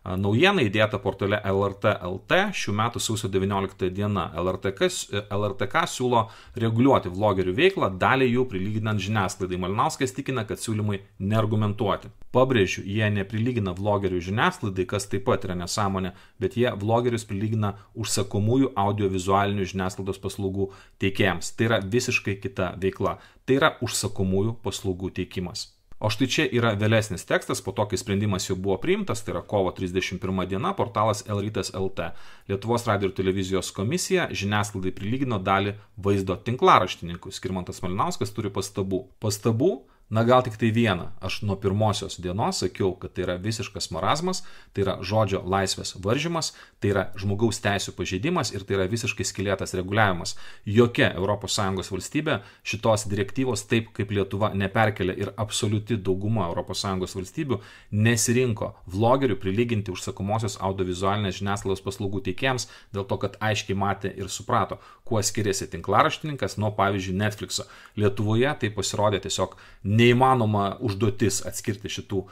naujiena įdėta portale LRT.lt, šių metų sausio 19 diena. LRTK siūlo reguliuoti vlogerių veiklą, dalį jų prilyginant žiniasklaidai. Malinauskas tikina, kad siūlymai neargumentuoti. Pabrėžiu, jie neprilygina vlogerių žiniasklaidai, kas taip pat yra nesąmonė, bet jie vlogerius prilygina užsakomųjų audiovizualinių žiniasklaidos paslaugų teikėjams. Tai yra visiškai kita veikla. Tai yra užsakomųjų paslaugų teikimas. O štai čia yra vėlesnis tekstas, po to, kai sprendimas jau buvo priimtas, tai yra kovo 31 diena, portalas Lrytas.lt. Lietuvos radijo ir televizijos komisija žiniasklaidai prilygino dalį vaizdo tinklaraštininkų. Skirmantas Malinauskas turi pastabų. Na gal tik tai vieną, aš nuo pirmosios dienos sakiau, kad tai yra visiškas marazmas, tai yra žodžio laisvės varžymas, tai yra žmogaus teisių pažeidimas ir tai yra visiškai skylėtas reguliavimas. Jokia ES valstybė šitos direktyvos taip, kaip Lietuva, neperkelia ir absoliuti dauguma ES valstybių nesirinko vlogerių prilyginti užsakomosios audiovizualinės žiniasklaidos paslaugų teikėjams, dėl to, kad aiškiai matė ir suprato, kuo skiriasi tinklaraštininkas nuo, pavyzdžiui, Netflix'o. Lietuvoje tai pasirodė tiesiog neįmanoma užduotis atskirti šitų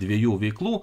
dviejų veiklų.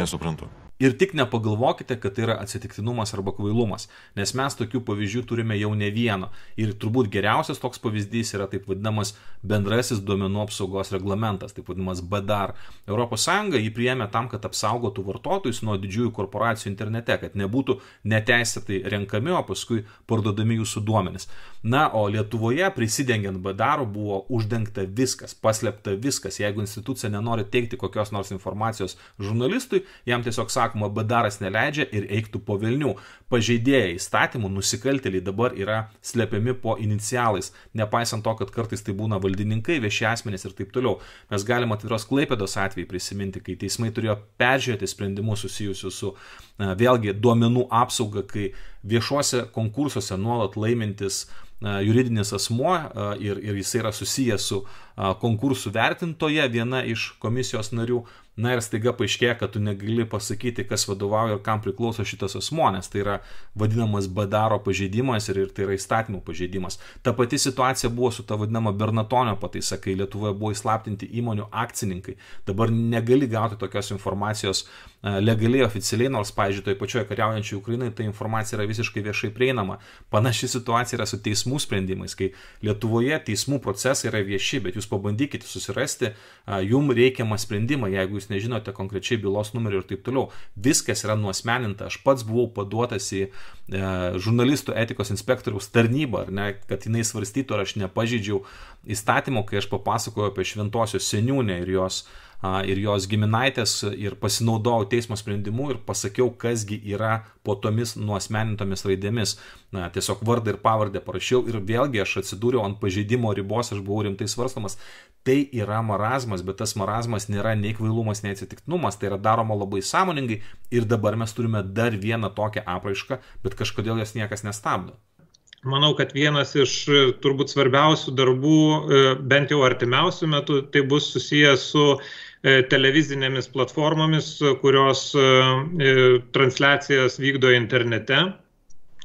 Nesuprantu. Ir tik nepagalvokite, kad tai yra atsitiktinumas arba kvailumas, nes mes tokių pavyzdžių turime jau ne vieną. Ir turbūt geriausias toks pavyzdys yra taip vadinamas bendrasis duomenų apsaugos reglamentas, taip vadinamas BDAR. Europos Sąjunga jį priėmė tam, kad apsaugotų vartotojus nuo didžiųjų korporacijų internete, kad nebūtų neteisėtai renkami, o paskui parduodami jūsų duomenis. Na, o Lietuvoje prisidengiant BDAR'u buvo uždengta viskas, paslėpta viskas. Jeigu institucija nenori teikti kokios nors informacijos žurnalistui, jam tiesiog sakoma, BDAR'as neleidžia ir eiktų po velnių. Pažeidėjai įstatymų, nusikaltėliai dabar yra slepiami po inicialais, nepaisant to, kad kartais tai būna valdininkai, vieši asmenys ir taip toliau. Mes galime atviros Klaipėdos atvejai prisiminti, kai teismai turėjo peržiūrėti sprendimus susijusius su vėlgi duomenų apsauga, kai viešuose konkursuose nuolat laimintis juridinis asmuo ir jis yra susijęs su konkursų vertintoje, viena iš komisijos narių. Na ir staiga paaiškėja, kad tu negali pasakyti, kas vadovauja ir kam priklauso šitas asmuo, nes tai yra vadinamas BDAR'o pažeidimas ir tai yra įstatymų pažeidimas. Ta pati situacija buvo su ta vadinama Bernatonio pataisa, kai Lietuvoje buvo įslaptinti įmonių akcininkai. Dabar negali gauti tokios informacijos legaliai, oficialiai, nors, pavyzdžiui, toje pačioje kariaujančioje Ukrainoje ta informacija yra visiškai viešai prieinama. Panaši situacija yra su teismų sprendimais, kai Lietuvoje teismų procesai yra vieši, bet jūs pabandykite susirasti jums reikiamą sprendimą, jeigu jūs nežinote konkrečiai bylos numerio ir taip toliau. Viskas yra nuosmeninta. Aš pats buvau paduotas į žurnalistų etikos inspektoriaus tarnybą, kad jinai svarstytų, ar aš nepažeidžiau įstatymo, kai aš papasakojau apie Šventosios seniūnę ir jos ir jos giminaitės ir pasinaudojau teismo sprendimu ir pasakiau, kasgi yra po tomis nuosmenintomis raidėmis. Na, tiesiog vardą ir pavardę parašiau ir vėlgi aš atsidūriau ant pažeidimo ribos, aš buvau rimtai svarstomas. Tai yra marazmas, bet tas marazmas nėra nei kvailumas, nei atsitiktinumas, tai yra daroma labai sąmoningai ir dabar mes turime dar vieną tokią apraišką, bet kažkodėl jos niekas nestabdo. Manau, kad vienas iš turbūt svarbiausių darbų, bent jau artimiausių metų, tai bus susijęs su televizinėmis platformomis, kurios transliacijas vykdo internete,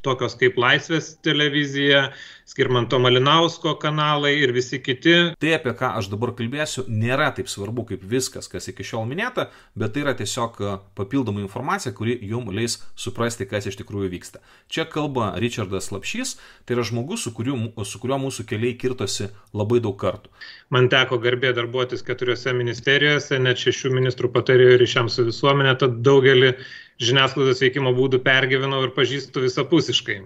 tokios kaip Laisvės televizija, Skirmanto Malinausko kanalai ir visi kiti. Tai, apie ką aš dabar kalbėsiu, nėra taip svarbu kaip viskas, kas iki šiol minėta, bet tai yra tiesiog papildoma informacija, kuri jums leis suprasti, kas iš tikrųjų vyksta. Čia kalba Ričardas Šlapšys, tai yra žmogus, su kuriuo mūsų keliai kirtosi labai daug kartų. Man teko garbė darbuotis 4 ministerijose, net 6 ministrų patarėjų ryšiams su visuomenė, tad daugelį žiniasklaidos veikimo būdų pergyvenau ir pažįstu visapusiškai.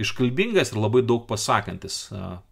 Iškalbingas ir labai daug pasakantis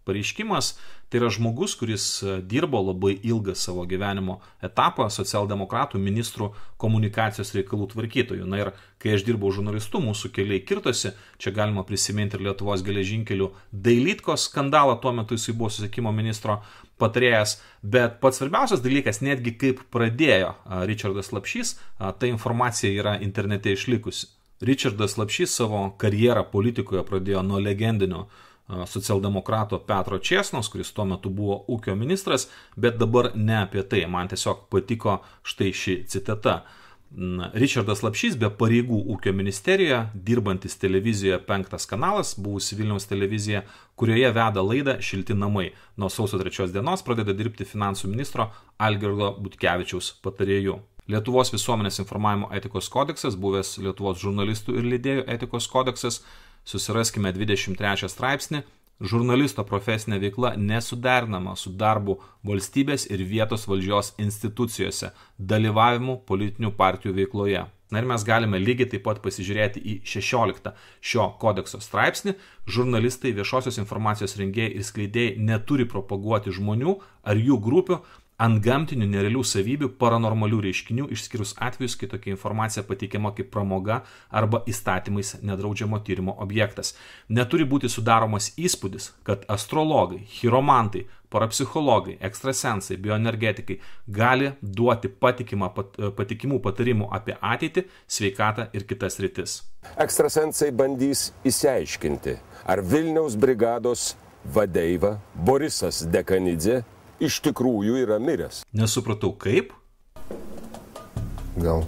pareiškimas, tai yra žmogus, kuris dirbo labai ilgą savo gyvenimo etapą socialdemokratų ministrų komunikacijos reikalų tvarkytojų. Na ir kai aš dirbau žurnalistu, mūsų keliai kirtosi, čia galima prisiminti ir Lietuvos geležinkelių Dailydkos skandalą, tuo metu jisai buvo susisiekimo ministro patarėjas, bet pats svarbiausias dalykas, netgi kaip pradėjo Ričardas Šlapšys, ta informacija yra internete išlikusi. Ričardas Šlapšys savo karjerą politikoje pradėjo nuo legendinio socialdemokrato Petro Česnos, kuris tuo metu buvo ūkio ministras, bet dabar ne apie tai. Man tiesiog patiko štai ši citata. Ričardas Šlapšys be pareigų ūkio ministerijoje, dirbantis televizijoje Penktas kanalas, buvusi Vilniaus televizija, kurioje veda laidą Šilti namai. Nuo sausio 3 dienos pradeda dirbti finansų ministro Algirdo Butkevičiaus patarėjų. Lietuvos visuomenės informavimo etikos kodeksas, buvęs Lietuvos žurnalistų ir leidėjų etikos kodeksas, susiraskime 23 straipsnį, žurnalisto profesinė veikla nesuderinama su darbu valstybės ir vietos valdžios institucijose, dalyvavimu politinių partijų veikloje. Na ir mes galime lygiai taip pat pasižiūrėti į 16 šio kodekso straipsnį. Žurnalistai, viešosios informacijos rengėjai ir skleidėjai neturi propaguoti žmonių ar jų grupių, antgamtinių nerealių savybių, paranormalių reiškinių, išskyrus atvejus, kai tokia informacija pateikiama kaip pramoga arba įstatymais nedraudžiamo tyrimo objektas. Neturi būti sudaromas įspūdis, kad astrologai, chiromantai, parapsichologai, ekstrasensai, bioenergetikai gali duoti patikimų patarimų apie ateitį, sveikatą ir kitas sritis. Ekstrasensai bandys įsiaiškinti, ar Vilniaus brigados vadeiva Borisas Dekanidzė iš tikrųjų yra miręs. Nesupratau kaip. Gal.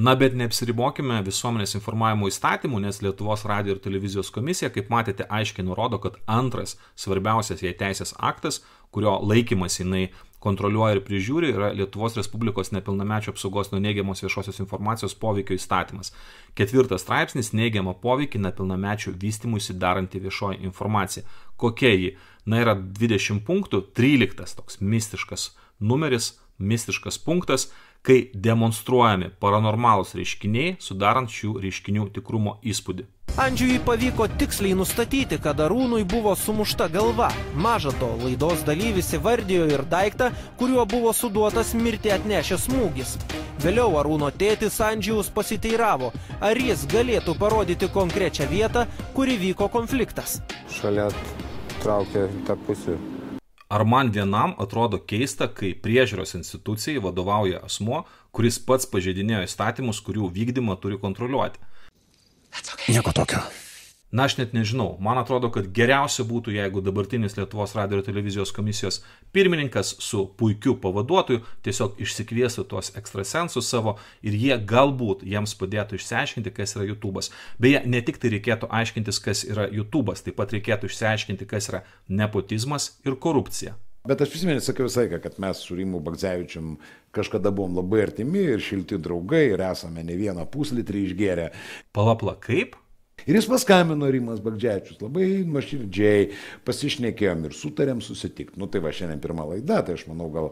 Na, bet neapsiribokime visuomenės informavimo įstatymų, nes Lietuvos radijo ir televizijos komisija, kaip matėte, aiškiai nurodo, kad antras svarbiausias jai teisės aktas, kurio laikymas jinai kontroliuoja ir prižiūri, yra Lietuvos Respublikos nepilnamečio apsaugos nuo neigiamos viešosios informacijos poveikio įstatymas. 4 straipsnis neigiamą poveikį nepilnamečių vystymui įsidaranti viešoji informacija. Kokia ji? Na, yra 20 punktų, 13 toks mistiškas numeris, mistiškas punktas, kai demonstruojami paranormalūs reiškiniai, sudarant šių reiškinių tikrumo įspūdį. Andžiui pavyko tiksliai nustatyti, kad Arūnui buvo sumušta galva. Maža to, laidos dalyvis įvardijo ir daiktą, kuriuo buvo suduotas mirtį atnešęs smūgis. Vėliau Arūno tėtis Andžiaus pasiteiravo, ar jis galėtų parodyti konkrečią vietą, kuri vyko konfliktas. Šalia traukė tą pusę. Ar man vienam atrodo keista, kai priežiūros institucijai vadovauja asmuo, kuris pats pažeidinėjo įstatymus, kurių vykdymą turi kontroliuoti? Nieko tokio. Na, aš net nežinau. Man atrodo, kad geriausia būtų, jeigu dabartinis Lietuvos radijo ir televizijos komisijos pirmininkas su puikiu pavaduotoju tiesiog išsikviestų tuos ekstrasensus savo ir jie galbūt jiems padėtų išsiaiškinti, kas yra YouTube'as. Beje, ne tik tai reikėtų aiškintis, kas yra YouTube'as, taip pat reikėtų išsiaiškinti, kas yra nepotizmas ir korupcija. Bet aš prisimenu, sakiau visą laiką, kad mes su Rimu Bagdzevičium kažkada buvom labai artimi ir šilti draugai ir esame ne vieną puslitrį išgėrę. Palapla, kaip? Ir jis paskambino Rimas Bagdzevičius labai nuoširdžiai, pasišnekėjom ir sutarėm susitikti. Nu tai va, šiandien pirma laida, tai aš manau, gal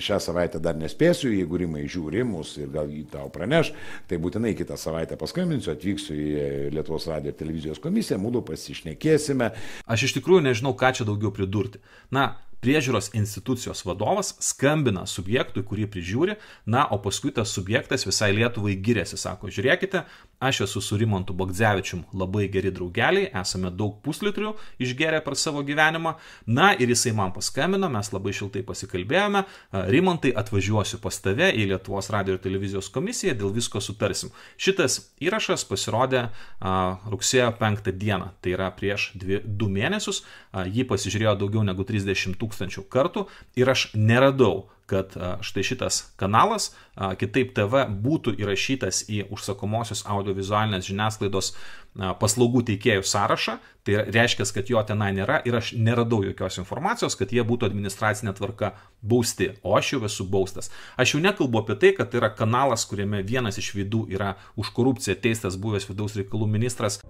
šią savaitę dar nespėsiu, jeigu Rimai žiūri mus ir gal jį tau praneš, tai būtinai kitą savaitę paskambinsiu, atvyksiu į Lietuvos radijo ir televizijos komisiją, mudu pasišnekėsime. Aš iš tikrųjų nežinau, ką čia daugiau pridurti. Na, priežiūros institucijos vadovas skambina subjektui, kurį prižiūri, na, o paskui tas subjektas visai Lietuvai giriasi, sako, žiūrėkite, aš esu su Rimantu Bagdzevičium labai geri draugeliai, esame daug puslitrių išgerę per savo gyvenimą, na, ir jisai man paskambino, mes labai šiltai pasikalbėjome, Rimantai, atvažiuosiu pas tave į Lietuvos radijo ir televizijos komisiją, dėl visko sutarsim. Šitas įrašas pasirodė rugsėjo 5 dieną, tai yra prieš 2 mėnesius, jį pasižiūrėjo daugiau negu 30 tūkstančių kartų ir aš neradau, kad štai šitas kanalas, Kitaip TV, būtų įrašytas į užsakomosios audiovizualinės žiniasklaidos paslaugų teikėjų sąrašą, tai reiškia, kad jo tenai nėra ir aš neradau jokios informacijos, kad jie būtų administracinė tvarka bausti, o aš jau esu baustas. Aš jau nekalbu apie tai, kad tai yra kanalas, kuriame vienas iš veidų yra už korupciją teistas buvęs vidaus reikalų ministras.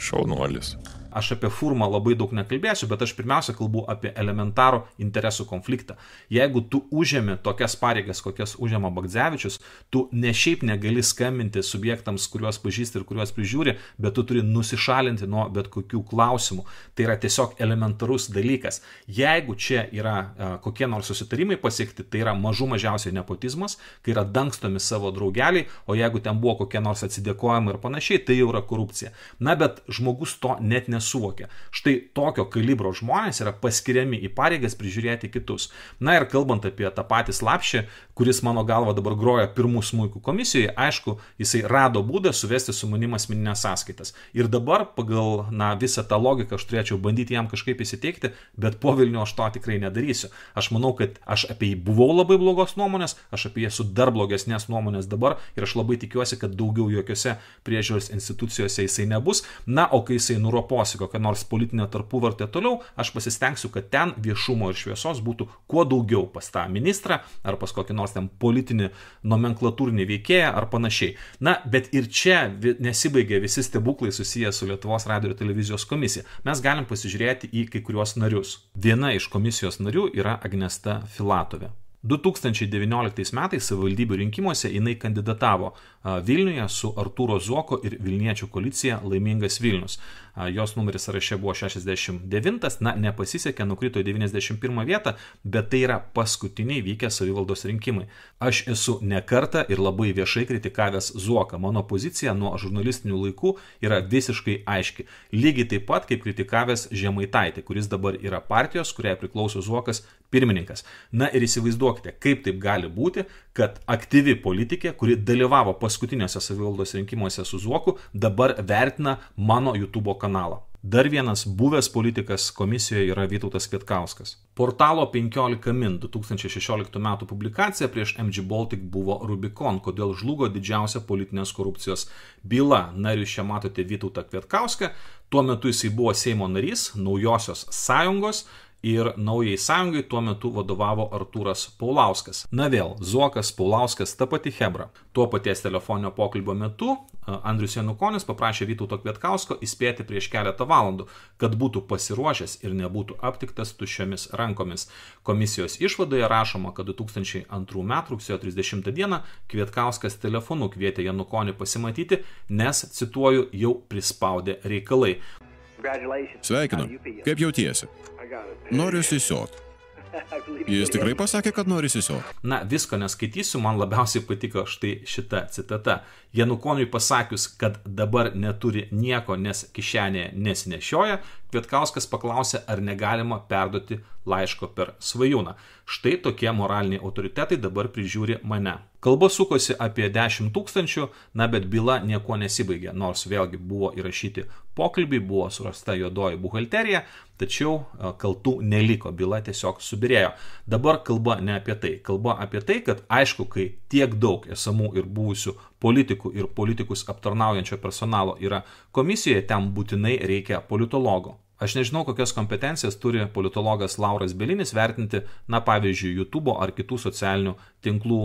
Šaunuolis. Aš apie firmą labai daug nekalbėsiu, bet aš pirmiausia kalbu apie elementarų interesų konfliktą. Jeigu tu užėmi tokias pareigas, kokias užėma Bagdzevičius, tu ne šiaip negali skambinti subjektams, kuriuos pažįsti ir kuriuos prižiūri, bet tu turi nusišalinti nuo bet kokių klausimų. Tai yra tiesiog elementarus dalykas. Jeigu čia yra kokie nors susitarimai pasiekti, tai yra mažų mažiausiai nepotizmas, kai yra dangstomi savo draugeliai, o jeigu ten buvo kokie nors atsidėkojimai ir panašiai, tai jau yra korupcija. Na, bet žmogus to net nesuvokia. Štai tokio kalibro žmonės yra paskiriami į pareigas prižiūrėti kitus. Na ir kalbant apie tą patį Slapšį, kuris mano galva dabar groja pirmų smuikų komisijoje, aišku, jisai rado būdą suvesti su manim asmeninės sąskaitas. Ir dabar pagal visą tą logiką aš turėčiau bandyti jam kažkaip įsiteikti, bet po Vilnių aš to tikrai nedarysiu. Aš manau, kad aš apie jį buvau labai blogos nuomonės, aš apie jį esu dar blogesnės nuomonės dabar ir aš labai tikiuosi, kad daugiau jokiose priežiūros institucijose jisai nebus. Na, o kai jisai nuroposi kokią nors politinę tarpuvartę toliau, aš pasistengsiu, kad ten viešumo ir šviesos būtų kuo daugiau pas tą ministrą ar pas kokį nors ten politinį nomenklatūrinį veikėją ar panašiai. Na, bet ir čia nesibaigia visi stebuklai susiję su Lietuvos radijo ir televizijos komisija. Mes galim pasižiūrėti į kai kuriuos narius. Viena iš komisijos narių yra Agnesta Filatovė. 2019 metais savivaldybių rinkimuose jinai kandidatavo Vilniuje su Artūro Zuoko ir Vilniečių koalicija Laimingas Vilnius. Jos numeris sąraše buvo 69, na, nepasisekė, nukrito į 91 vietą, bet tai yra paskutiniai vykę savivaldos rinkimai. Aš esu ne kartą ir labai viešai kritikavęs Zuoką. Mano pozicija nuo žurnalistinių laikų yra visiškai aiški. Lygiai taip pat kaip kritikavęs Žemaitaitį, kuris dabar yra partijos, kuriai priklauso Zuokas, pirmininkas. Na ir įsivaizduokite, kaip taip gali būti, kad aktyvi politikė, kuri dalyvavo paskutiniuose savivaldos rinkimuose su Zuoku, dabar vertina mano YouTube kanalą. Dar vienas buvęs politikas komisijoje yra Vytautas Kvietkauskas. Portalo 15 min 2016 metų publikacija prieš MG Baltic buvo Rubikon, kodėl žlugo didžiausia politinės korupcijos byla. Narius čia matote Vytautą Kvietkauską. Tuo metu jisai buvo Seimo narys, Naujosios Sąjungos, ir Naujai Sąjungai tuo metu vadovavo Artūras Paulauskas. Na vėl, Zuokas, Paulauskas, ta pati hebra. Tuo paties telefoninio pokalbio metu Andrius Janukonius paprašė Vytauto Kvietkausko įspėti prieš keletą valandų, kad būtų pasiruošęs ir nebūtų aptiktas tuščiomis rankomis. Komisijos išvadoje rašoma, kad 2002 metų rugsėjo 30 dieną Kvietkauskas telefonu kvietė Janukonį pasimatyti, nes, cituoju, jau prispaudė reikalai. Sveikinu, kaip jautiesi? Noriu sisiot. Jis tikrai pasakė, kad nori sisiot. Na, visko neskaitysiu, man labiausiai patiko štai šita citata. Janukoniui pasakius, kad dabar neturi nieko, nes kišenėje nesinešioja, Kvietkauskas paklausė, ar negalima perduoti laiško per Svajūną. Štai tokie moraliniai autoritetai dabar prižiūri mane. Kalba sukosi apie 10 tūkstančių, na, bet byla nieko nesibaigė, nors vėlgi buvo įrašyti pokalbiai, buvo surasta juodoji buhalterija, tačiau kaltų neliko, byla tiesiog subirėjo. Dabar kalba ne apie tai, kalba apie tai, kad aišku, kai tiek daug esamų ir buvusių politikų ir politikus aptarnaujančio personalo yra komisijoje, ten būtinai reikia politologo. Aš nežinau, kokias kompetencijas turi politologas Lauras Bielinis vertinti, na, pavyzdžiui, YouTube ar kitų socialinių tinklų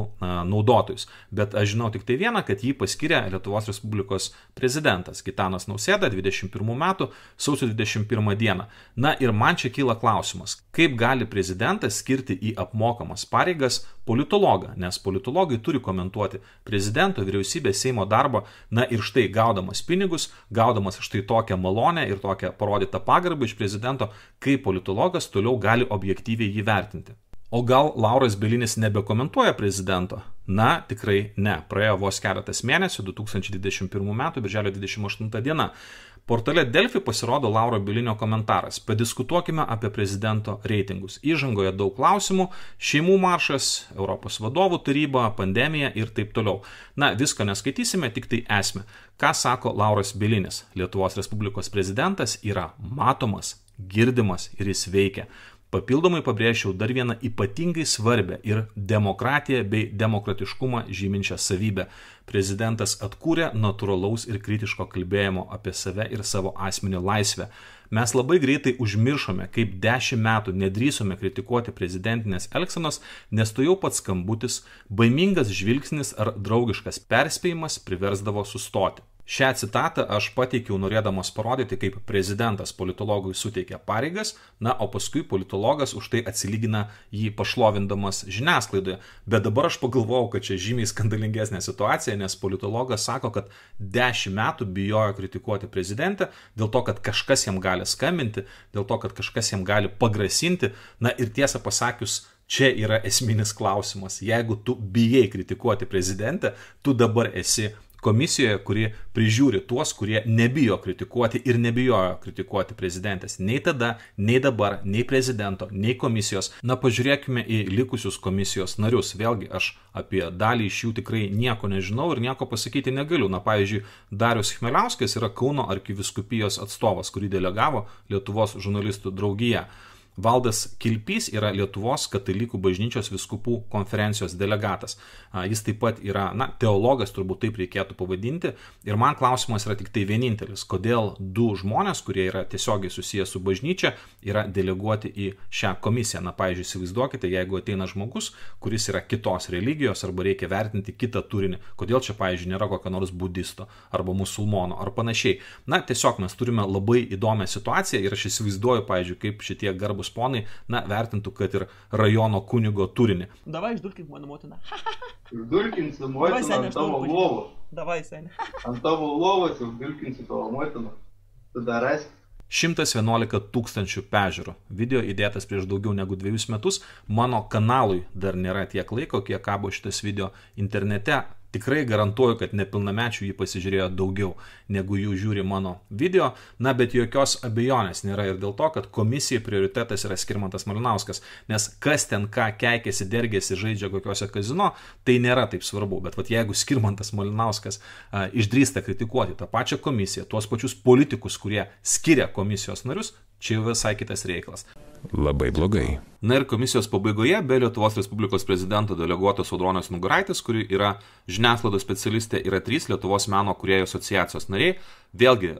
naudotojus. Bet aš žinau tik tai vieną, kad jį paskiria Lietuvos Respublikos prezidentas Gitanas Nausėda 21 metų, sausio 21 dieną. Na ir man čia kyla klausimas, kaip gali prezidentas skirti į apmokamas pareigas politologą, nes politologai turi komentuoti prezidento, vyriausybės, Seimo darbą, na ir štai gaudamas pinigus, gaudamas štai tokią malonę ir tokią parodytą pagarbą iš prezidento, kaip politologas toliau gali objektyviai jį vertinti. O gal Lauras Bielinis nebekomentuoja prezidento? Na, tikrai ne. Praėjo vos keletas mėnesių, 2021 metų, birželio 28 diena. Portale Delfi pasirodo Lauro Bielinio komentaras. Padiskutuokime apie prezidento reitingus. Įžangoje daug klausimų, šeimų maršas, Europos vadovų taryba, pandemija ir taip toliau. Na, visko neskaitysime, tik tai esmę. Ką sako Lauras Bielinis? Lietuvos Respublikos prezidentas yra matomas, girdimas ir jis veikia. Papildomai pabrėžiau dar vieną ypatingai svarbę ir demokratiją bei demokratiškumą žyminčią savybę. Prezidentas atkūrė natūralaus ir kritiško kalbėjimo apie save ir savo asmenį laisvę. Mes labai greitai užmiršome, kaip 10 metų nedrįsome kritikuoti prezidentinės elgsenos, nes tu jau pats skambutis, baimingas žvilgsnis ar draugiškas perspėjimas priversdavo sustoti. Šią citatą aš pateikiau norėdamas parodyti, kaip prezidentas politologui suteikia pareigas, na, o paskui politologas už tai atsilygina jį pašlovindamas žiniasklaidoje. Bet dabar aš pagalvojau, kad čia žymiai skandalingesnė situacija, nes politologas sako, kad 10 metų bijojo kritikuoti prezidentę dėl to, kad kažkas jam gali skambinti, dėl to, kad kažkas jam gali pagrasinti, na ir tiesą pasakius, čia yra esminis klausimas. Jeigu tu bijai kritikuoti prezidentę, tu dabar esi komisijoje, kuri prižiūri tuos, kurie nebijo kritikuoti ir nebijojo kritikuoti prezidentės. Nei tada, nei dabar, nei prezidento, nei komisijos. Na, pažiūrėkime į likusius komisijos narius. Vėlgi, aš apie dalį iš jų tikrai nieko nežinau ir nieko pasakyti negaliu. Na, pavyzdžiui, Darius Chmieliauskas yra Kauno arkivyskupijos atstovas, kurį delegavo Lietuvos žurnalistų draugija. Valdas Kilpys yra Lietuvos katalikų bažnyčios vyskupų konferencijos delegatas. Jis taip pat yra, na, teologas, turbūt taip reikėtų pavadinti. Ir man klausimas yra tik tai vienintelis, kodėl 2 žmonės, kurie yra tiesiogiai susiję su bažnyčia, yra deleguoti į šią komisiją. Na, pavyzdžiui, įsivaizduokite, jeigu ateina žmogus, kuris yra kitos religijos arba reikia vertinti kitą turinį, kodėl čia, pavyzdžiui, nėra kokio nors budisto arba musulmono ar panašiai. Na, tiesiog mes turime labai įdomią situaciją ir aš įsivaizduoju, pavyzdžiui, kaip šitie garbūs ponai, na, vertintų, kad ir rajono kunigo turinį. Davai išdulkink mano motiną. Išdulkinsiu motiną ant tavo lovos. Davai, senė. Ant tavo lovos išdulkinsiu tavo motiną. Tada rask. 111 tūkstančių peržiūrų. Video įdėtas prieš daugiau negu 2 metus. Mano kanalui dar nėra tiek laiko, kiek kabo šitas video internete. Tikrai garantuoju, kad nepilnamečių jį pasižiūrėjo daugiau, negu jų žiūri mano video. Na, bet jokios abejonės nėra ir dėl to, kad komisijai prioritetas yra Skirmantas Malinauskas. Nes kas ten ką keikiasi, dergiasi, žaidžia kokiuose kazino, tai nėra taip svarbu. Bet vat, jeigu Skirmantas Malinauskas išdrįsta kritikuoti tą pačią komisiją, tuos pačius politikus, kurie skiria komisijos narius, čia visai kitas reikalas. Labai blogai. Na ir komisijos pabaigoje be Lietuvos Respublikos prezidento deleguotos Audronės Nugaraitės, kuri yra žiniasklaidos specialistė, yra 3 Lietuvos meno kūrėjų asociacijos nariai. Vėlgi,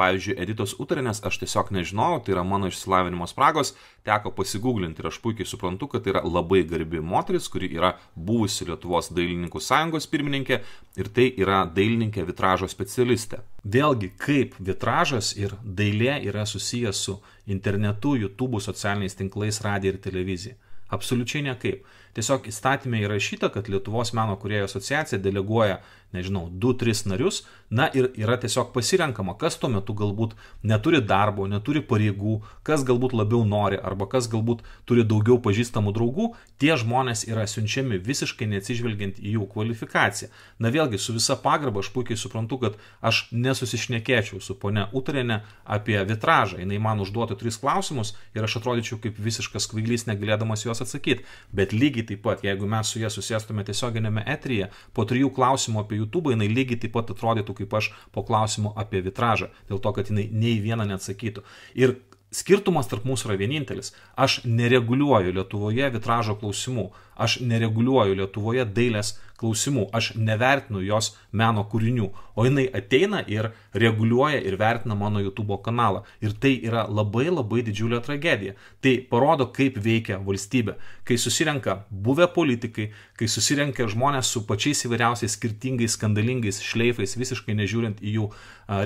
pavyzdžiui, Editos Utarinės aš tiesiog nežinojau, tai yra mano išsilavinimo spragos, teko pasigūglinti ir aš puikiai suprantu, kad tai yra labai garbi moteris, kuri yra buvusi Lietuvos dailininkų sąjungos pirmininkė ir tai yra dailininkė vitražo specialistė. Vėlgi, kaip vitražas ir dailė yra susijęs su internetu, YouTube, socialiniais tinklais, radija ir televizija. Absoliučiai nekaip. Tiesiog įstatymė įrašyta, kad Lietuvos meno kūrėjų asociacija deleguoja, nežinau, 2-3 narius, na ir yra tiesiog pasirenkama, kas tuo metu galbūt neturi darbo, neturi pareigų, kas galbūt labiau nori arba kas galbūt turi daugiau pažįstamų draugų, tie žmonės yra siunčiami visiškai neatsižvelgiant į jų kvalifikaciją. Na vėlgi, su visa pagarba aš puikiai suprantu, kad aš nesusišnekėčiau su ponia Utariene apie vitražą, jinai man užduotų 3 klausimus ir aš atrodyčiau kaip visiškas kvailys, negalėdamas juos atsakyti, bet lygiai taip pat, jeigu mes su jie susėstume tiesioginėme eteryje, po 3 klausimų apie YouTube, jinai lygiai taip pat atrodytų kaip aš po klausimų apie vitražą, dėl to, kad jinai nei vieną neatsakytų. Ir skirtumas tarp mūsų yra vienintelis. Aš nereguliuoju Lietuvoje vitražo klausimų. Aš nereguliuoju Lietuvoje dailės klausimų, aš nevertinu jos meno kūrinių, o jinai ateina ir reguliuoja ir vertina mano YouTube kanalą. Ir tai yra labai labai didžiulė tragedija. Tai parodo, kaip veikia valstybė. Kai susirenka buvę politikai, kai susirenka žmonės su pačiais įvairiausiais skirtingais, skandalingais šleifais, visiškai nežiūrint į jų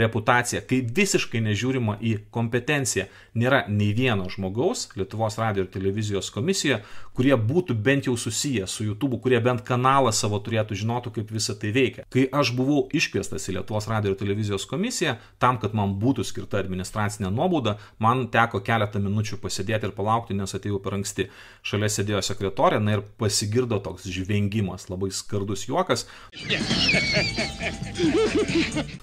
reputaciją, kai visiškai nežiūrima į kompetenciją, nėra nei vieno žmogaus Lietuvos radijo ir televizijos komisijoje, kurie būtų bent jau susiję su YouTube, kurie bent kanalą savo turėtų žinotų, kaip visą tai veikia. Kai aš buvau iškviestas į Lietuvos radijo ir televizijos komisiją, tam, kad man būtų skirta administracinė nuobauda, man teko keletą minučių pasėdėti ir palaukti, nes atėjau per anksti. Šalia sėdėjo sekretorė, na ir pasigirdo toks žvengimas, labai skardus juokas.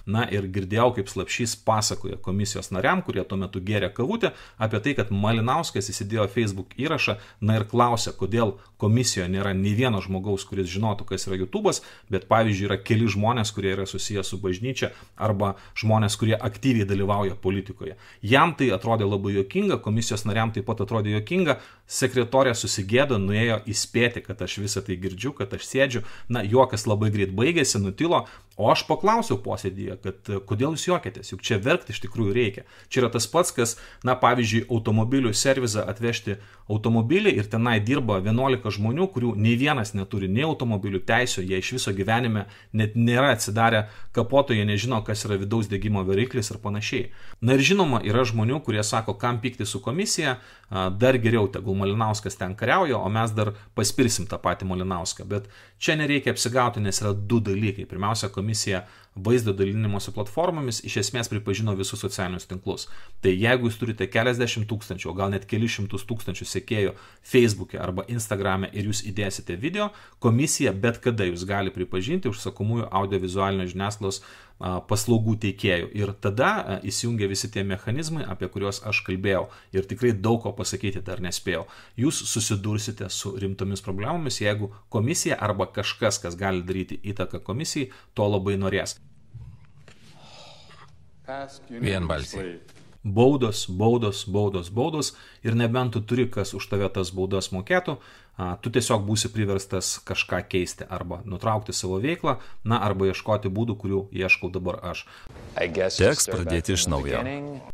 Na ir girdėjau, kaip Šlapšys pasakoja komisijos nariam, kurie tuo metu gėrė kavutę, apie tai, kad Malinauskas įsidėjo Facebook įrašą, na ir klausė, kodėl komisijoje nėra nei vieno žmogaus, kuris žinotų, kas yra YouTube'as, bet pavyzdžiui yra keli žmonės, kurie yra susiję su bažnyčia arba žmonės, kurie aktyviai dalyvauja politikoje. Jam tai atrodė labai juokinga, komisijos nariam taip pat atrodė juokinga, sekretorė susigėdo, nuėjo įspėti, kad aš visą tai girdžiu, kad aš sėdžiu, na juokas labai greit baigėsi, nutilo. O aš paklausiau posėdyje, kad kodėl jūs juokėtės, juk čia verkti iš tikrųjų reikia. Čia yra tas pats, kas, na, pavyzdžiui, automobilių servizą atvežti automobilį ir tenai dirba 11 žmonių, kurių nei vienas neturi nei automobilių teisų, jie iš viso gyvenime net nėra atsidarę kapoto, jie nežino, kas yra vidaus degimo variklis ir panašiai. Na ir žinoma, yra žmonių, kurie sako, kam pykti su komisija, dar geriau, tegul Malinauskas ten kariauja, o mes dar paspirsim tą patį Malinauską. Bet čia nereikia apsigauti, nes yra du dalykai. Pirmiausia, komisija vaizdo dalinimosi platformomis iš esmės pripažino visus socialinius tinklus. Tai jeigu jūs turite keliasdešimt tūkstančių, o gal net kelišimtus tūkstančių sekėjų Facebook'e arba Instagram'e ir jūs įdėsite video, komisija bet kada jūs gali pripažinti užsakomųjų audiovizualinio žiniasklaidos paslaugų teikėjų. Ir tada įsijungia visi tie mechanizmai, apie kuriuos aš kalbėjau. Ir tikrai daug ko pasakyti dar nespėjau. Jūs susidursite su rimtomis problemomis, jeigu komisija arba kažkas, kas gali daryti įtaką komisijai, to labai norės. Vienbalsiai. Baudos, baudos, baudos, baudos ir nebent tu turi, kas už tave tas baudas mokėtų, tu tiesiog būsi priverstas kažką keisti arba nutraukti savo veiklą, na arba ieškoti būdų, kurių ieškau dabar aš. Teks pradėti iš naujo.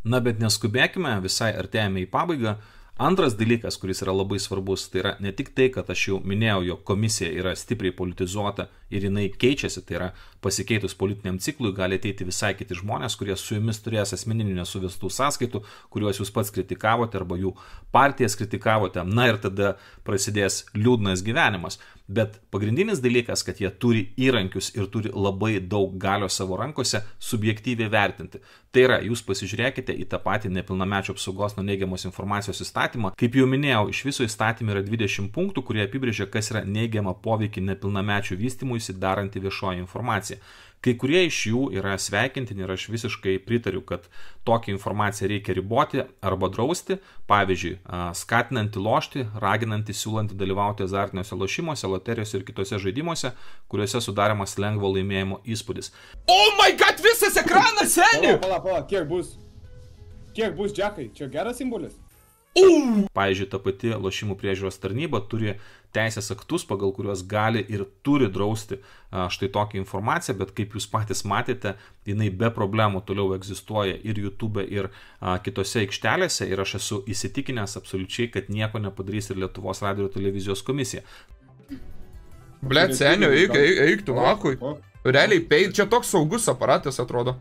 Na bet neskubėkime, visai artėjame į pabaigą. Antras dalykas, kuris yra labai svarbus, tai yra ne tik tai, kad aš jau minėjau, jog komisija yra stipriai politizuota ir jinai keičiasi, tai yra pasikeitus politiniam ciklui gali ateiti visai kiti žmonės, kurie su jumis turės asmeninių nesuvestų sąskaitų, kuriuos jūs pats kritikavote arba jų partijas kritikavote, na ir tada prasidės liūdnas gyvenimas. Bet pagrindinis dalykas, kad jie turi įrankius ir turi labai daug galios savo rankose subjektyviai vertinti. Tai yra, jūs pasižiūrėkite į tą patį nepilnamečio apsaugos nuo neigiamos informacijos įstatymą. Kaip jau minėjau, iš viso įstatymų yra 20 punktų, kurie apibrėžia, kas yra neigiama poveikį nepilnamečių vystymui įsidaranti viešoji informacija. Kai kurie iš jų yra sveikintini ir aš visiškai pritariu, kad tokią informaciją reikia riboti arba drausti, pavyzdžiui, skatinantį lošti, raginantį, siūlantį dalyvauti azartiniuose lošimuose, loterijose ir kitose žaidimuose, kuriuose sudaromas lengvo laimėjimo įspūdis. Oh my god, visas ekranas, seniai! Pala, kiek bus džekai? Čia geras simbolis? Pavyzdžiui, ta pati lošimų priežiūros tarnyba turi teisės aktus, pagal kuriuos gali ir turi drausti štai tokią informaciją, bet kaip jūs patys matėte, jinai be problemų toliau egzistuoja ir YouTube, ir kitose aikštelėse ir aš esu įsitikinęs absoliučiai, kad nieko nepadarys ir Lietuvos radijo ir televizijos komisija. Blet, senio, eik tu nakui. Realiai, čia toks saugus aparatas atrodo.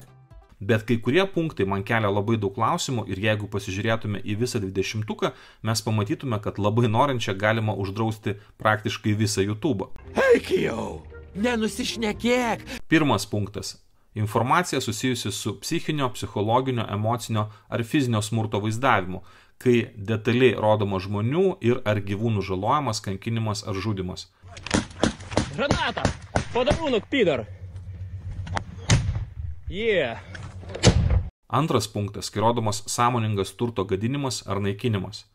Bet kai kurie punktai man kelia labai daug klausimų ir jeigu pasižiūrėtume į visą 20-tuką, mes pamatytume, kad labai norinčią galima uždrausti praktiškai visą YouTube'ą. Eik jau, nenusišnekėk! Pirmas punktas. Informacija susijusi su psichinio, psichologinio, emocinio ar fizinio smurto vaizdavimu, kai detaliai rodoma žmonių ir ar gyvūnų žalojimas, kankinimas ar žudimas. Granata! Padarūnuk, pidar! Yeah! Antras punktas, kai rodomas sąmoningas turto gadinimas ar naikinimas.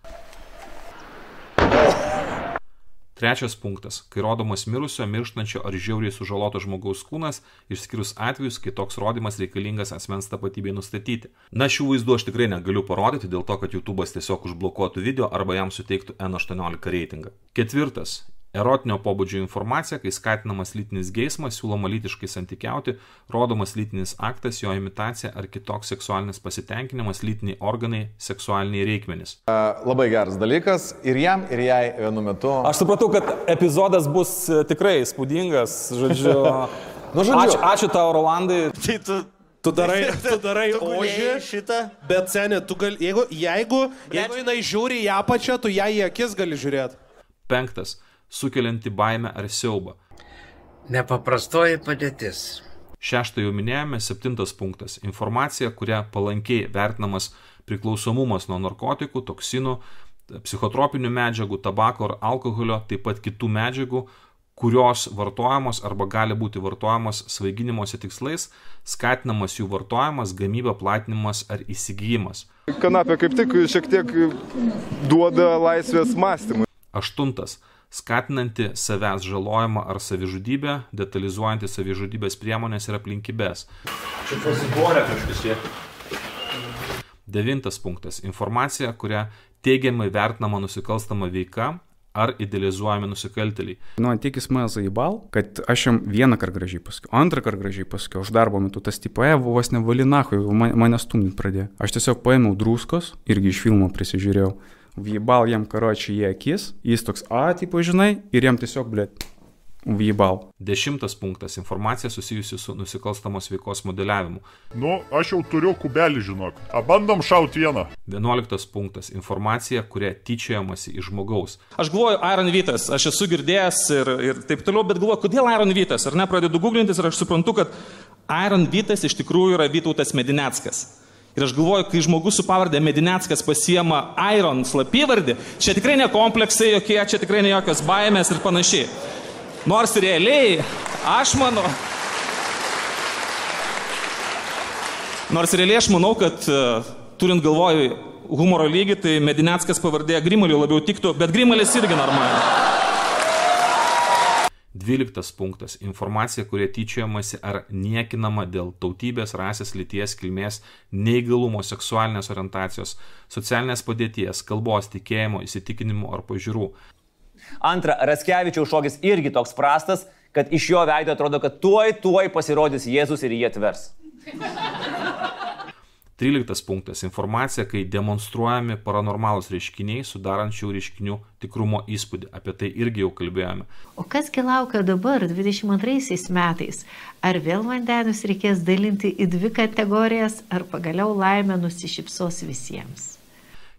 Trečias punktas, kai rodomas mirusio, mirštančio ar žiauriai sužaloto žmogaus kūnas, išskyrus atvejus, kai toks rodimas reikalingas asmens tapatybei nustatyti. Na, šių vaizdų aš tikrai negaliu parodyti dėl to, kad YouTube'as tiesiog užblokuotų video arba jam suteiktų N18 reitingą. Ketvirtas. Erotinio pobūdžio informacija, kai skatinamas lytinis geismas, siūloma lytiškai santykiauti, rodomas lytinis aktas, jo imitacija ar kitoks seksualinis pasitenkinimas, lytiniai organai, seksualiniai reikmenys. Labai geras dalykas ir jam, ir jai vienu metu. Aš supratau, kad epizodas bus tikrai įspūdingas, žodžiu. Nu, žodžiu. Ačiū tau, Rolandai. Tai tu darai ožį šitą, bet senė, tu gali, jeigu jinai žiūri į apačią, tu ją į akis gali žiūrėti. Penktas. Sukelianti baimę ar siaubą. Nepaprastoji padėtis. Šeštą jau minėjome, septintas punktas. Informacija, kurią palankiai vertinamas priklausomumas nuo narkotikų, toksinų, psichotropinių medžiagų, tabako ar alkoholio, taip pat kitų medžiagų, kurios vartojamos arba gali būti vartojamos svaiginimosi tikslais, skatinamas jų vartojimas, gamyba, platinimas ar įsigijimas. Kanapė kaip tik šiek tiek duoda laisvės mąstymui. Aštuntas. Skatinanti savęs žalojimą ar savižudybę, detalizuojanti savižudybės priemonės ir aplinkybės. Čia pasiduoja kažkas jie. Devintas punktas. Informacija, kurią teigiamai vertinama nusikalstama veika ar idealizuojami nusikaltėliai. Nu, antikis mane zaibal, kad aš jam vieną kartą gražiai pasakiau, antrą kartą gražiai pasakiau, aš darbo metu tas tipo, vos nevalinakui, mane stumdyti pradėjo. Aš tiesiog paėmiau druskos, irgi iš filmo prisižiūrėjau. Vyjibal jam karočiai į akis, jis toks A tipo, žinai, ir jam tiesiog, blėt, vyjibal. Dešimtas punktas. Informacija susijusi su nusikalstamos veikos modeliavimu. Nu, aš jau turiu kubelį, žinok. Bandom šauti vieną. 11 punktas. Informacija, kuria tyčiojamasi iš žmogaus. Aš galvoju, Iron Vytas, aš esu girdėjęs ir taip toliau, bet galvoju, kodėl Iron Vytas? Ar ne, pradedu googlintis ir aš suprantu, kad Iron Vytas iš tikrųjų yra Vytautas Medineckas. Ir aš galvoju, kai žmogus su pavardė Medineckas pasiema Iron slapyvardį, čia tikrai ne kompleksai jokie, čia tikrai ne jokios baimės ir panašiai. Nors realiai, aš manau, kad turint galvoj humoro lygį, tai Medineckas pavardė Grimaliui labiau tiktų, bet Grimalis irgi normaliai. 12 punktas. Informacija, kurie tyčiojamasi ar niekinama dėl tautybės, rasės, lyties, kilmės, neįgalumo, seksualinės orientacijos, socialinės padėties, kalbos, tikėjimo, įsitikinimo ar pažiūrų. Antra, Raskevičiaus šokis irgi toks prastas, kad iš jo veido atrodo, kad tuoj pasirodys Jėzus ir jie atvers. 13 punktas. Informacija, kai demonstruojami paranormalus reiškiniai, sudarančių reiškinių tikrumo įspūdį. Apie tai irgi jau kalbėjome. O kasgi laukia dabar, 22 metais? Ar vėl vandenius reikės dalinti į dvi kategorijas, ar pagaliau laimė nusišypsos visiems?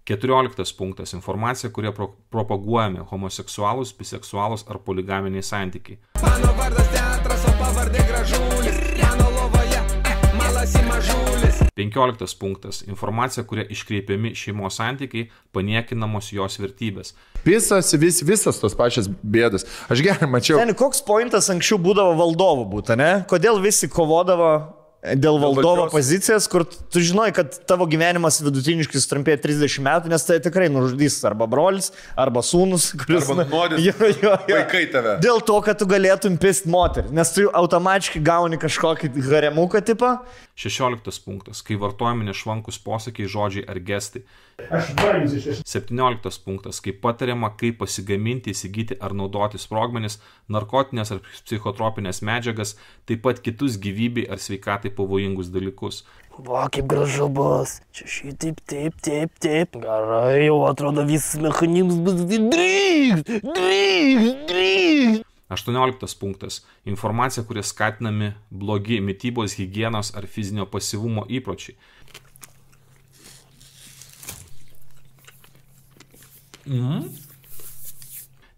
14 punktas. Informacija, kurie propaguojami homoseksualus, biseksualus ar poligaminiai santykiai. Mano vardas Teatras, o pavardė Gražulis, mano lovoje, malas į mažulis. 15 punktas. Informacija, kuria iškreipiami šeimos santykiai, paniekinamos jos vertybės. Visas tos pačias bėdas. Aš gerai mačiau. Ten koks pointas anksčiau būdavo valdovo būta, ne? Kodėl visi kovodavo dėl valdovo pozicijos, kur tu žinoj, kad tavo gyvenimas vidutiniškai sutrumpėja 30 metų, nes tai tikrai nužudys arba brolis, arba sūnus, kuris... Arba nuodys vaikai tave. Dėl to, kad tu galėtum pist moterį, nes tu automatiškai gauni kažkokį haremuką tipą. 16 punktas. Kai vartojami nešvankus posakiai, žodžiai ar gestai. 17 punktas. Kai patariama, kaip pasigaminti, įsigyti ar naudoti sprogmenis, narkotinės ar psichotropinės medžiagas, taip pat kitus gyvybei ar sveikatai pavojingus dalykus. O, kaip gražu bus. Čia šitaip, taip. Gerai, jau atrodo visas mechanizmas bus. 18 punktas. Informacija, kurie skatinami blogi mitybos, higienos ar fizinio pasyvumo įpročiai. Mhm.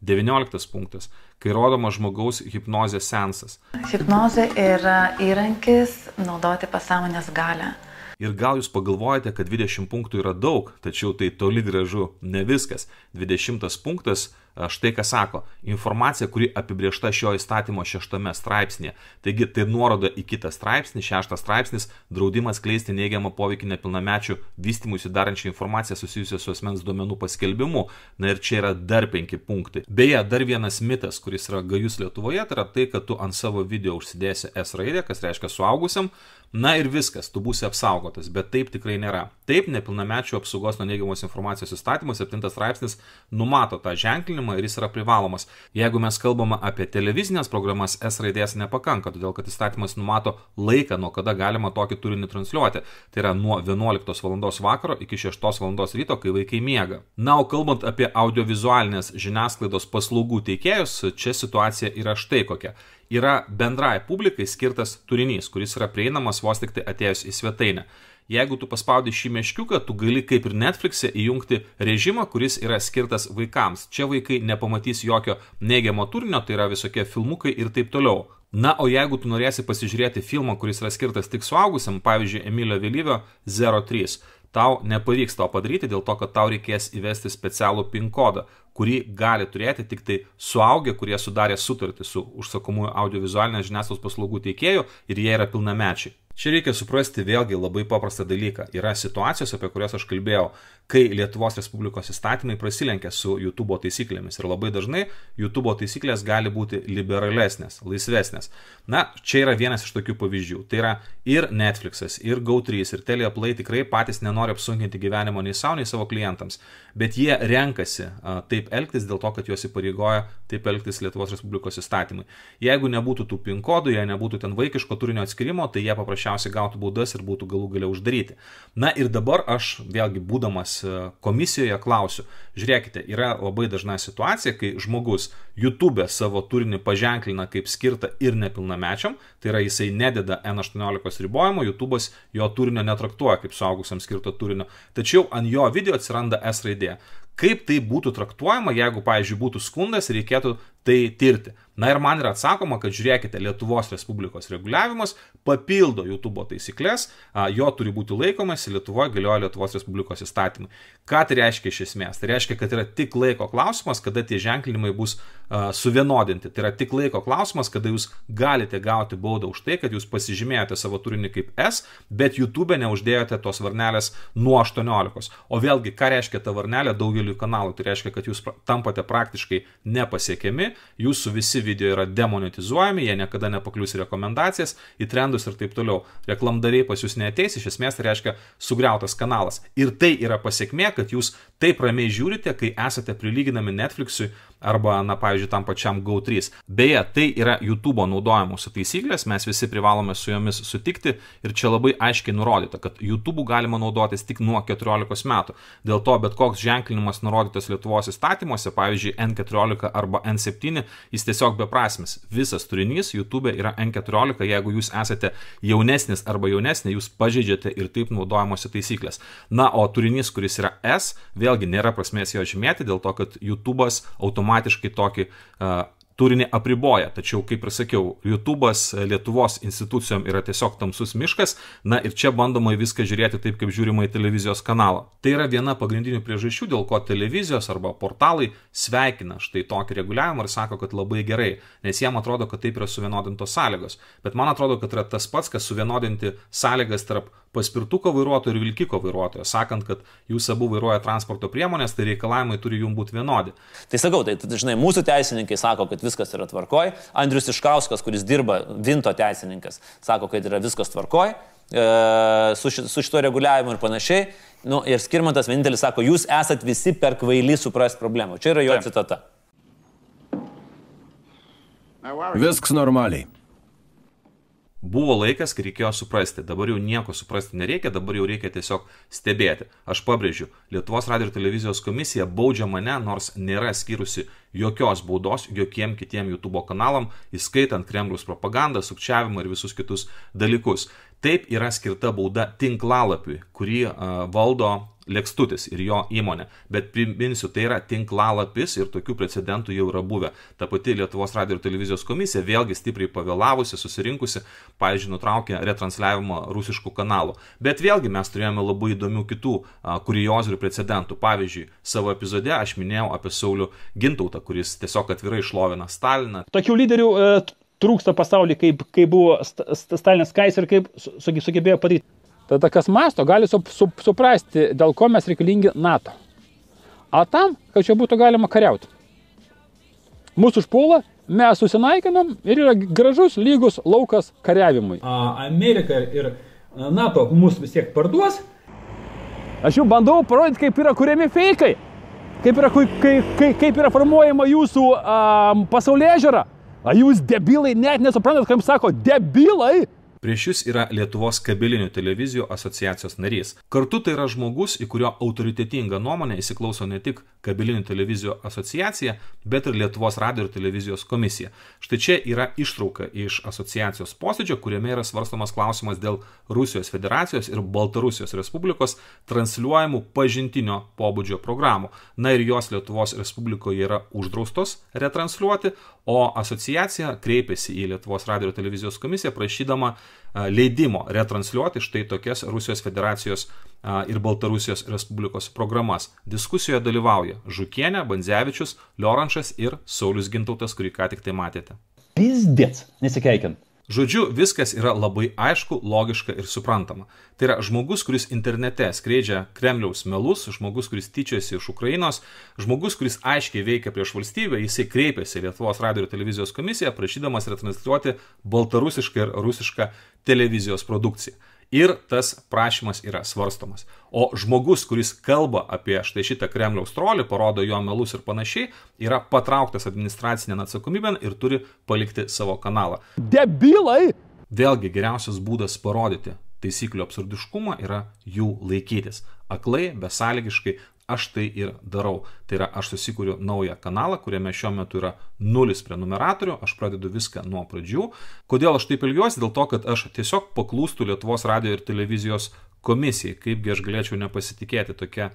19 punktas. Kai rodoma žmogaus hipnozės seansas. Hipnozė yra įrankis naudoti pasąmonės galią. Ir gal jūs pagalvojate, kad 20 punktų yra daug, tačiau tai toli gražu ne viskas. 20 punktas štai ką sako. Informacija, kuri apibriešta šio įstatymo 6 straipsnėje. Taigi tai nuoroda į kitą straipsnį, 6 straipsnis, draudimas skleisti neigiamą poveikį nepilnamečių vystymui sudarančią informaciją susijusią su asmens duomenų paskelbimu. Na ir čia yra dar 5 punktai. Beje, dar vienas mitas, kuris yra gajus Lietuvoje, tai yra tai, kad tu ant savo video užsidėsi S raidę, kas reiškia suaugusiam, na ir viskas, tu būsi apsaugotas, bet taip tikrai nėra. Taip, nepilnamečių apsaugos nuo neigiamos informacijos įstatymo 7 straipsnis numato tą ženklinimą įstatymą ir jis yra privalomas. Jeigu mes kalbame apie televizinės programas, S raidės nepakanka, todėl kad įstatymas numato laiką, nuo kada galima tokį turinį transliuoti. Tai yra nuo 11 valandos vakaro iki 6 valandos ryto, kai vaikai miega. Na, o kalbant apie audiovizualinės žiniasklaidos paslaugų teikėjus, čia situacija yra štai kokia. Yra bendrai publikai skirtas turinys, kuris yra prieinamas vos tik tai atėjus į svetainę. Jeigu tu paspaudi šį meškiuką, tu gali kaip ir Netflix'e įjungti režimą, kuris yra skirtas vaikams. Čia vaikai nepamatys jokio neigiamo turinio, tai yra visokie filmukai ir taip toliau. Na, o jeigu tu norėsi pasižiūrėti filmą, kuris yra skirtas tik suaugusiam, pavyzdžiui, Emilio Vėlyvio 03, tau nepavyks to padaryti dėl to, kad tau reikės įvesti specialų PIN kodą, kurį gali turėti tik tai suaugę, kurie sudarė sutartį su užsakomųjų audiovizualinės žiniasklaidos paslaugų teikėjų ir jie yra pilnamečiai. Čia reikia suprasti vėlgi labai paprastą dalyką. Yra situacijos, apie kurias aš kalbėjau, kai Lietuvos Respublikos įstatymai prasilenkia su YouTube'o taisyklėmis ir labai dažnai YouTube'o taisyklės gali būti liberalesnės, laisvesnės. Na, čia yra vienas iš tokių pavyzdžių. Tai yra ir Netflix'as, ir Go3, ir Teleplay tikrai patys nenori apsunkinti gyvenimo nei sau, nei savo klientams, bet jie renkasi taip elgtis dėl to, kad juos įpareigoja taip elgtis Lietuvos Respublikos įstatymai. Jeigu nebūtų tų PIN kodų, jei nebūtų ten vaikiško turinio atskirimo, tai jie paprašė gautų baudas ir būtų galų gale uždaryti. Na ir dabar aš, vėlgi būdamas komisijoje, klausiu, žiūrėkite, yra labai dažna situacija, kai žmogus YouTube savo turinį paženklina kaip skirtą ir nepilnamečiam, tai yra jisai nededa N18 ribojimo, YouTube'as jo turinio netraktuoja kaip suaugusiam skirto turinio, tačiau ant jo video atsiranda S raidė. Kaip tai būtų traktuojama, jeigu, pavyzdžiui, būtų skundas, reikėtų tai tirti. Na ir man yra atsakoma, kad žiūrėkite, Lietuvos Respublikos reguliavimas papildo YouTube'o taisyklės, jo turi būti laikomas, Lietuvoje galioja Lietuvos Respublikos įstatymai. Ką tai reiškia iš esmės? Tai reiškia, kad yra tik laiko klausimas, kada tie ženklinimai bus suvienodinti. Tai yra tik laiko klausimas, kada jūs galite gauti baudą už tai, kad jūs pasižymėjote savo turinį kaip S, bet YouTube neuždėjote tos varnelės nuo 18. O vėlgi, ką reiškia ta varnelė daugeliui kanalų? Tai reiškia, kad jūs tampate praktiškai nepasiekiami, jūsų visi video yra demonetizuojami, jie niekada nepaklius į rekomendacijas, į trendus ir taip toliau. Reklamdariai pas jūs neateis, iš esmės tai reiškia sugriautas kanalas. Ir tai yra pasekmė, kad jūs taip ramiai žiūrite, kai esate prilyginami Netflix'ui arba, na, pavyzdžiui, tam pačiam Go3. Beje, tai yra YouTube'o naudojamosios taisyklės, mes visi privalome su jomis sutikti ir čia labai aiškiai nurodyta, kad YouTube'u galima naudotis tik nuo 14 metų. Dėl to bet koks ženklinimas nurodytas Lietuvos įstatymuose, pavyzdžiui, N14 arba N7, jis tiesiog beprasmis. Visas turinys YouTube yra N14, jeigu jūs esate jaunesnis arba jaunesnė, jūs pažeidžiate ir taip naudojamosios taisyklės. Na, o turinys, kuris yra S, vėlgi nėra prasmės jo žymėti, dėl to, kad YouTube'as automatiškai tokį turinį apriboja. Tačiau, kaip ir sakiau, YouTube'as Lietuvos institucijom yra tiesiog tamsus miškas, na ir čia bandoma į viską žiūrėti taip, kaip žiūrima į televizijos kanalą. Tai yra viena pagrindinių priežasčių, dėl ko televizijos arba portalai sveikina štai tokį reguliavimą ir sako, kad labai gerai, nes jiem atrodo, kad taip yra suvienodintos sąlygos. Bet man atrodo, kad yra tas pats, kas suvienodinti sąlygas tarp paspirtuko vairuotojo ir vilkiko vairuotojo, sakant, kad jūs abu vairuoja transporto priemonės, tai reikalavimai turi jums būti vienodi. Tai sakau, tai žinai, mūsų teisininkai sako, kad viskas yra tvarkoj, Andrius Janukonius, kuris dirba, Vinto teisininkas, sako, kad yra viskas tvarkoj, su šito reguliavimu ir panašiai. Nu, ir Skirmantas vienintelis sako, jūs esat visi per kvaili suprasti problemą. Čia yra jo citata. Viskas normaliai. Buvo laikas, kai reikėjo suprasti, dabar jau nieko suprasti nereikia, dabar jau reikia tiesiog stebėti. Aš pabrėžiu, Lietuvos radijo ir televizijos komisija baudžia mane, nors nėra skyrusi jokios baudos jokiem kitiem YouTube kanalam, įskaitant Kremliaus propagandą, sukčiavimą ir visus kitus dalykus. Taip yra skirta bauda tinklalapiui, kurį valdo Lekstutis ir jo įmonė. Bet priminsiu, tai yra tinklalapis ir tokių precedentų jau yra buvę. Ta pati Lietuvos radijo ir televizijos komisija vėlgi stipriai pavėlavusi, susirinkusi, pavyzdžiui, nutraukė retransliavimą rusiškų kanalų. Bet vėlgi mes turėjome labai įdomių kitų kuriozų ir precedentų. Pavyzdžiui, savo epizode aš minėjau apie Saulių Gintautą, kuris tiesiog atvirai šlovina Staliną. Tokių lyderių trūksta pasaulyje, kaip buvo Stalinas Kaiser ir kaip sugebėjo padaryti. Tada kas masto, gali suprasti, dėl ko mes reikalingi NATO. A tam, kad čia būtų galima kariauti. Mūsų užpuola, mes susinaikinom ir yra gražus lygus laukas kariavimui. Amerika ir NATO mūsų vis tiek parduos. Aš jau bandau parodyti, kaip yra kuriami feikai. kaip yra formuojama jūsų pasaulėžiūra. A jūs debilai net nesuprantat, ką jums sako, debilai? Prieš jus yra Lietuvos kabelinių televizijų asociacijos narys. Kartu tai yra žmogus, į kurio autoritetingą nuomonę įsiklauso ne tik kabelinių televizijų asociacija, bet ir Lietuvos radijo ir televizijos komisija. Štai čia yra ištrauka iš asociacijos posėdžio, kuriame yra svarstomas klausimas dėl Rusijos federacijos ir Baltarusijos Respublikos transliuojamų pažintinio pobūdžio programų. Na ir jos Lietuvos Respublikoje yra uždraustos retransliuoti, o asociacija kreipėsi į Lietuvos radijo ir televizijos komisiją prašydama leidimo retransliuoti štai tokias Rusijos federacijos ir Baltarusijos Respublikos programas. Diskusijoje dalyvauja Žukienė, Bandzevičius, Liorančas ir Saulius Gintautas, kurį ką tik tai matėte. Pizdėts, nesikeikint. Žodžiu, viskas yra labai aišku, logiška ir suprantama. Tai yra žmogus, kuris internete skleidžia Kremliaus melus, žmogus, kuris tyčiojasi iš Ukrainos, žmogus, kuris aiškiai veikia prieš valstybę, jisai kreipėsi į Lietuvos radijo ir televizijos komisiją, prašydamas retransliuoti baltarusišką ir rusišką televizijos produkciją. Ir tas prašymas yra svarstomas. O žmogus, kuris kalba apie štai šitą Kremliaus trolį, parodo jo melus ir panašiai, yra patrauktas administracinėn atsakomybėn ir turi palikti savo kanalą. Debilai! Vėlgi geriausias būdas parodyti taisyklių absurdiškumą yra jų laikytis. Aklai, besąlygiškai. Aš tai ir darau. Tai yra, aš susikuriu naują kanalą, kuriame šiuo metu yra 0 prenumeratorių, aš pradedu viską nuo pradžių. Kodėl aš taip elgiuosi? Dėl to, kad aš tiesiog paklūstu Lietuvos radijo ir televizijos komisijai. Kaipgi aš galėčiau nepasitikėti tokia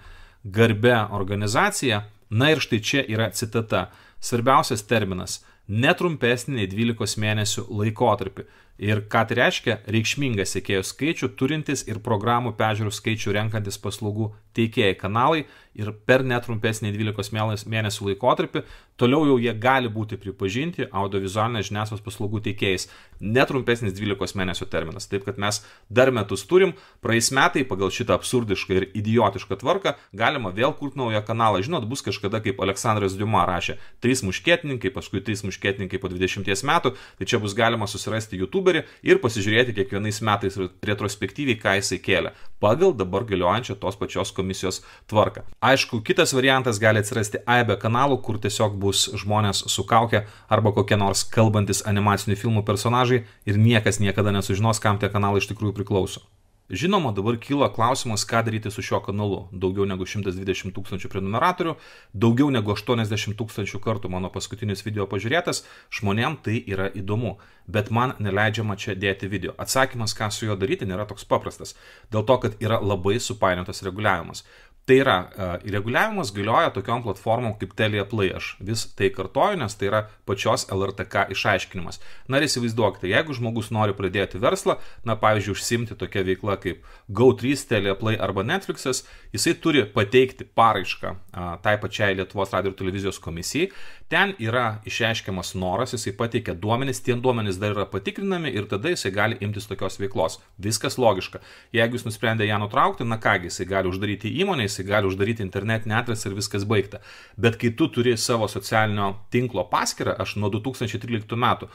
garbia organizacija. Na ir štai čia yra citata. Svarbiausias terminas - netrumpesnį nei 12 mėnesių laikotarpį. Ir ką tai reiškia? Reikšmingą sekėjų skaičių turintis ir programų peržiūrų skaičių renkantis paslaugų teikėjai kanalai ir per netrumpesnį 12 mėnesių laikotarpį toliau jau jie gali būti pripažinti audiovizualinės žiniasklaidos paslaugų teikėjais. Netrumpesnis 12 mėnesių terminas. Taip, kad mes dar metus turim, praeis metai pagal šitą absurdišką ir idiotišką tvarką galima vėl kurti naują kanalą. Žinot, bus kažkada, kaip Aleksandras Diuma rašė, 3 muškietininkai, paskui 3 muškietininkai po 20 metų, tai čia bus galima susirasti YouTube ir pasižiūrėti kiekvienais metais retrospektyviai, ką jisai kėlė, pagal dabar galiojančią tos pačios komisijos tvarką. Aišku, kitas variantas gali atsirasti aibė kanalų, kur tiesiog bus žmonės su kauke arba kokie nors kalbantis animacinių filmų personažai ir niekas niekada nesužinos, kam tie kanalai iš tikrųjų priklauso. Žinoma, dabar kyla klausimas, ką daryti su šiuo kanalu. Daugiau negu 120 tūkstančių prenumeratorių, daugiau negu 80 tūkstančių kartų mano paskutinis video pažiūrėtas, žmonėm tai yra įdomu, bet man neleidžiama čia dėti video. Atsakymas, ką su juo daryti, nėra toks paprastas, dėl to, kad yra labai supainiotas reguliavimas. Tai yra, reguliavimas galioja tokiom platformom kaip Teleplay, aš vis tai kartoju, nes tai yra pačios LRTK išaiškinimas. Na ir įsivaizduokite, jeigu žmogus nori pradėti verslą, na pavyzdžiui, užsimti tokią veiklą kaip Go3, Teleplay arba Netflix'as, jisai turi pateikti paraišką tai pačiai Lietuvos radijo ir televizijos komisijai. Ten yra išaiškiamas noras, jisai pateikia duomenis, tie duomenis dar yra patikrinami ir tada jisai gali imtis tokios veiklos. Viskas logiška. Jeigu jis nusprendė ją nutraukti, na kągi, jisai gali uždaryti įmonę, jisai gali uždaryti internetinę adresą ir viskas baigta. Bet kai tu turi savo socialinio tinklo paskyrą, aš nuo 2013 metų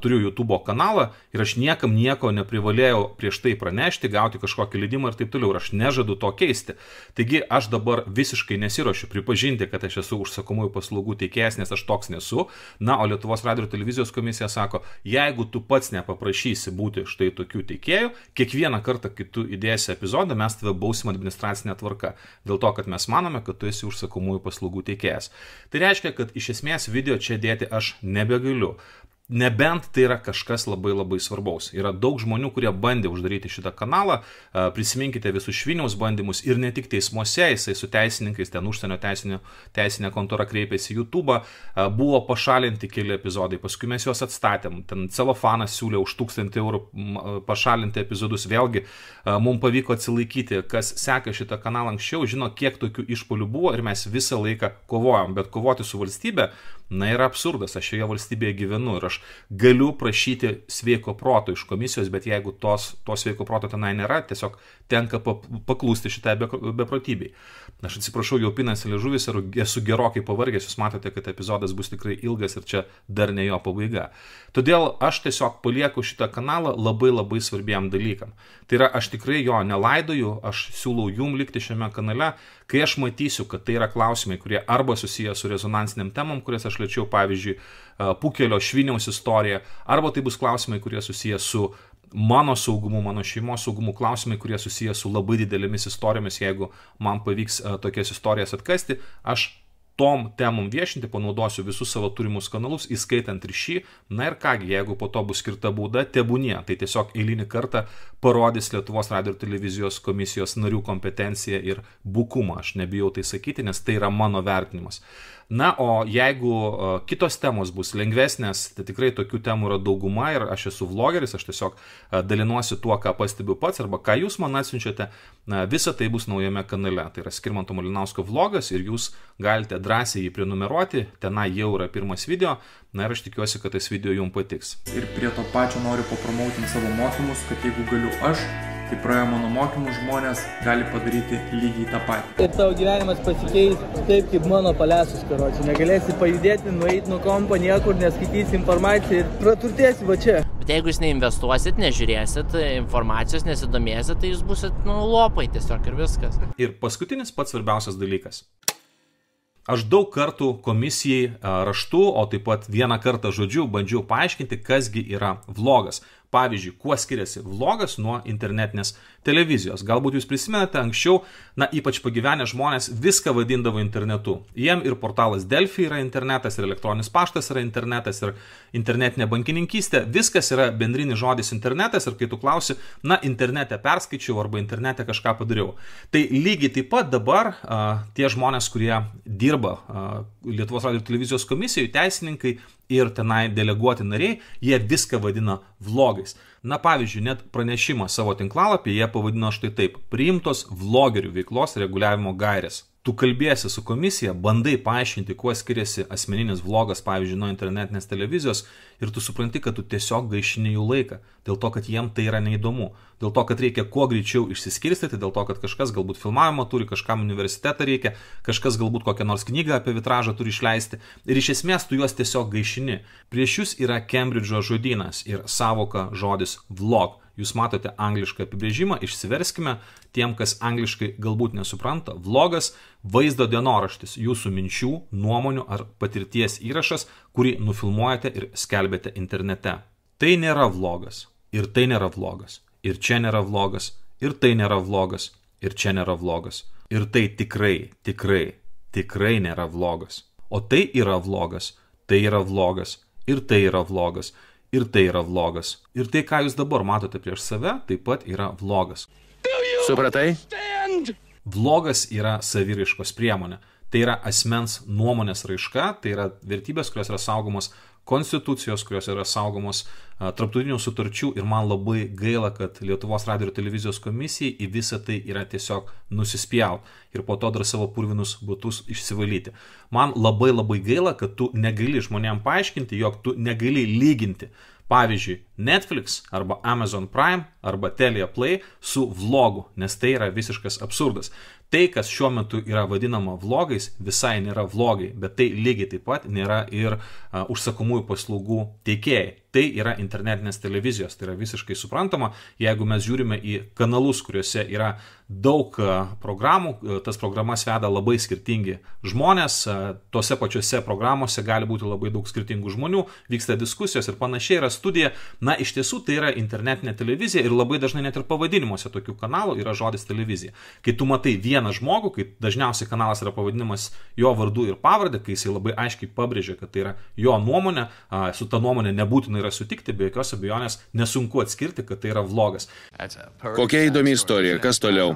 turiu YouTube kanalą ir aš niekam nieko neprivalėjau prieš tai pranešti, gauti kažkokį leidimą ir taip toliau, ir aš nežadu to keisti. Taigi aš dabar visiškai nesiruošiu pripažinti, kad aš esu užsakomųjų paslaugų teikėjas, nes aš toks nesu. Na, o Lietuvos radijo ir televizijos komisija sako, jeigu tu pats nepaprašysi būti štai tokių teikėjų, kiekvieną kartą, kai tu įdėsi epizodą, mes tave bausim administracinę tvarką. Dėl to, kad mes manome, kad tu esi užsakomųjų paslaugų teikėjas. Tai reiškia, kad iš esmės video čia dėti aš nebegaliu. Nebent tai yra kažkas labai labai svarbaus. Yra daug žmonių, kurie bandė uždaryti šitą kanalą, prisiminkite visus Šviniaus bandymus ir ne tik teismuose, jisai su teisininkais, ten užsienio teisinė kontora kreipėsi YouTube'ą, buvo pašalinti keli epizodai, paskui mes juos atstatėm, ten Celofanas siūlė už 1000 eurų pašalinti epizodus, vėlgi mums pavyko atsilaikyti, kas seka šitą kanalą anksčiau, žino, kiek tokių išpolių buvo ir mes visą laiką kovojom, bet kovoti su valstybe, Na ir absurdas, aš šioje valstybėje gyvenu ir aš galiu prašyti sveiko proto iš komisijos, bet jeigu to sveiko proto tenai nėra, tiesiog tenka paklusti šitai beprotybei. Aš atsiprašau, jau pinasi liežuvis ir esu gerokai pavargęs, jūs matote, kad epizodas bus tikrai ilgas ir čia dar ne jo pabaiga. Todėl aš tiesiog palieku šitą kanalą labai labai svarbiam dalykam. Tai yra, aš tikrai jo nelaidoju, aš siūlau jums likti šiame kanale, kai aš matysiu, kad tai yra klausimai, kurie arba susiję su rezonansiniam temam, kurias aš lėčiau, pavyzdžiui, Pukelio, Šviniaus istorija, arba tai bus klausimai, kurie susiję su mano saugumu, mano šeimos saugumu, klausimai, kurie susiję su labai didelėmis istorijomis. Jeigu man pavyks tokias istorijas atkasti, aš tom temom viešinti panaudosiu visus savo turimus kanalus, įskaitant ir šį. Na ir kągi, jeigu po to bus skirta bauda, tebūnie, tai tiesiog eilinį kartą parodys Lietuvos radijo ir televizijos komisijos narių kompetenciją ir bukumą. Aš nebijau tai sakyti, nes tai yra mano vertinimas. Na, o jeigu kitos temos bus lengvesnės, tai tikrai tokių temų yra dauguma ir aš esu vlogeris, aš tiesiog dalinuosi tuo, ką pastebiu pats arba ką jūs man atsiunčiate, visa tai bus naujame kanale. Tai yra Skirmanto Malinausko vlogas ir jūs galite drąsiai jį prenumeruoti, tenai jau yra pirmas video, na ir aš tikiuosi, kad tas video jums patiks. Ir prie to pačio noriu papromautinti savo mokymus, kad jeigu galiu aš, tai praėjo mano mokymų žmonės gali padaryti lygiai tą patį. Ir tavo gyvenimas pasikeis taip, kaip mano palesus, karočiui. Negalėsi pajudėti, nueiti nuo kompo, niekur neskaitysi informaciją ir praturtėsi va čia. Bet jeigu jūs neinvestuosit, nežiūrėsit informacijos, nesidomėsit, tai jūs busit, nu, lopai tiesiog ir viskas. Ir paskutinis pats svarbiausias dalykas. Aš daug kartų komisijai raštu, o taip pat vieną kartą žodžiu bandžiau paaiškinti, kasgi yra vlogas. Pavyzdžiui, kuo skiriasi vlogas nuo internetinės televizijos. Galbūt jūs prisimenate, anksčiau, na, ypač pagyvenę žmonės viską vadindavo internetu. Jiem ir portalas Delfi yra internetas, ir elektroninis paštas yra internetas, ir internetinė bankininkystė. Viskas yra bendrinis žodis internetas, ir kai tu klausi, na, internete perskaičiau arba internete kažką padariau. Tai lygiai taip pat dabar tie žmonės, kurie dirba Lietuvos radijo ir televizijos komisijai, teisininkai ir tenai deleguoti nariai, jie viską vadina vlogais. Na, pavyzdžiui, net pranešimą savo tinklalapį jie pavadino štai taip: priimtos vlogerių veiklos reguliavimo gairės. Tu kalbėsi su komisija, bandai paaiškinti, kuo skiriasi asmeninis vlogas, pavyzdžiui, nuo internetinės televizijos, ir tu supranti, kad tu tiesiog gaišini jų laiką, dėl to, kad jiem tai yra neįdomu, dėl to, kad reikia kuo greičiau išsiskirstyti, dėl to, kad kažkas galbūt filmavimo turi, kažkam universitetą reikia, kažkas galbūt kokią nors knygą apie vitražą turi išleisti, ir iš esmės tu juos tiesiog gaišini. Prieš jus yra Kembridžo žodynas ir savoka žodis vlog. Jūs matote anglišką apibrėžimą, išsiverskime tiem, kas angliškai galbūt nesupranta. Vlogas – vaizdo dienoraštis, jūsų minčių, nuomonių ar patirties įrašas, kurį nufilmuojate ir skelbiate internete. Tai nėra vlogas, ir tai nėra vlogas, ir čia nėra vlogas, ir tai nėra vlogas, ir čia nėra vlogas. Ir tai tikrai, tikrai, tikrai nėra vlogas. O tai yra vlogas, tai yra vlogas, ir tai yra vlogas. Ir tai yra vlogas. Ir tai, ką jūs dabar matote prieš save, taip pat yra vlogas. Supratai? Vlogas yra saviraiškos priemonė. Tai yra asmens nuomonės raiška, tai yra vertybės, kurios yra saugomos konstitucijos, kurios yra saugomos tarptautinių sutarčių, ir man labai gaila, kad Lietuvos radijo ir televizijos komisijai į visą tai yra tiesiog nusispjaut ir po to dar savo purvinus batus išsivalyti. Man labai labai gaila, kad tu negali žmonėm paaiškinti, jog tu negali lyginti, pavyzdžiui, Netflix arba Amazon Prime arba Teleplay su vlogu, nes tai yra visiškas absurdas. Tai, kas šiuo metu yra vadinama vlogais, visai nėra vlogai, bet tai lygiai taip pat nėra ir užsakomųjų paslaugų teikėjai. Tai yra internetinės televizijos, tai yra visiškai suprantama. Jeigu mes žiūrime į kanalus, kuriuose yra daug programų, tas programas veda labai skirtingi žmonės, tose pačiose programose gali būti labai daug skirtingų žmonių, vyksta diskusijos ir panašiai, yra studija. Na, iš tiesų tai yra internetinė televizija, ir labai dažnai net ir pavadinimuose tokių kanalų yra žodis televizija. Kai tu matai vieną žmogų, kai dažniausiai kanalas yra pavadinimas jo vardu ir pavardė, kai jisai labai aiškiai pabrėžia, kad tai yra jo nuomonė, su ta nuomonė nebūtina yra sutikti, be jokios abejonės nesunku atskirti, kad tai yra vlogas. Kokia įdomi istorija, kas toliau?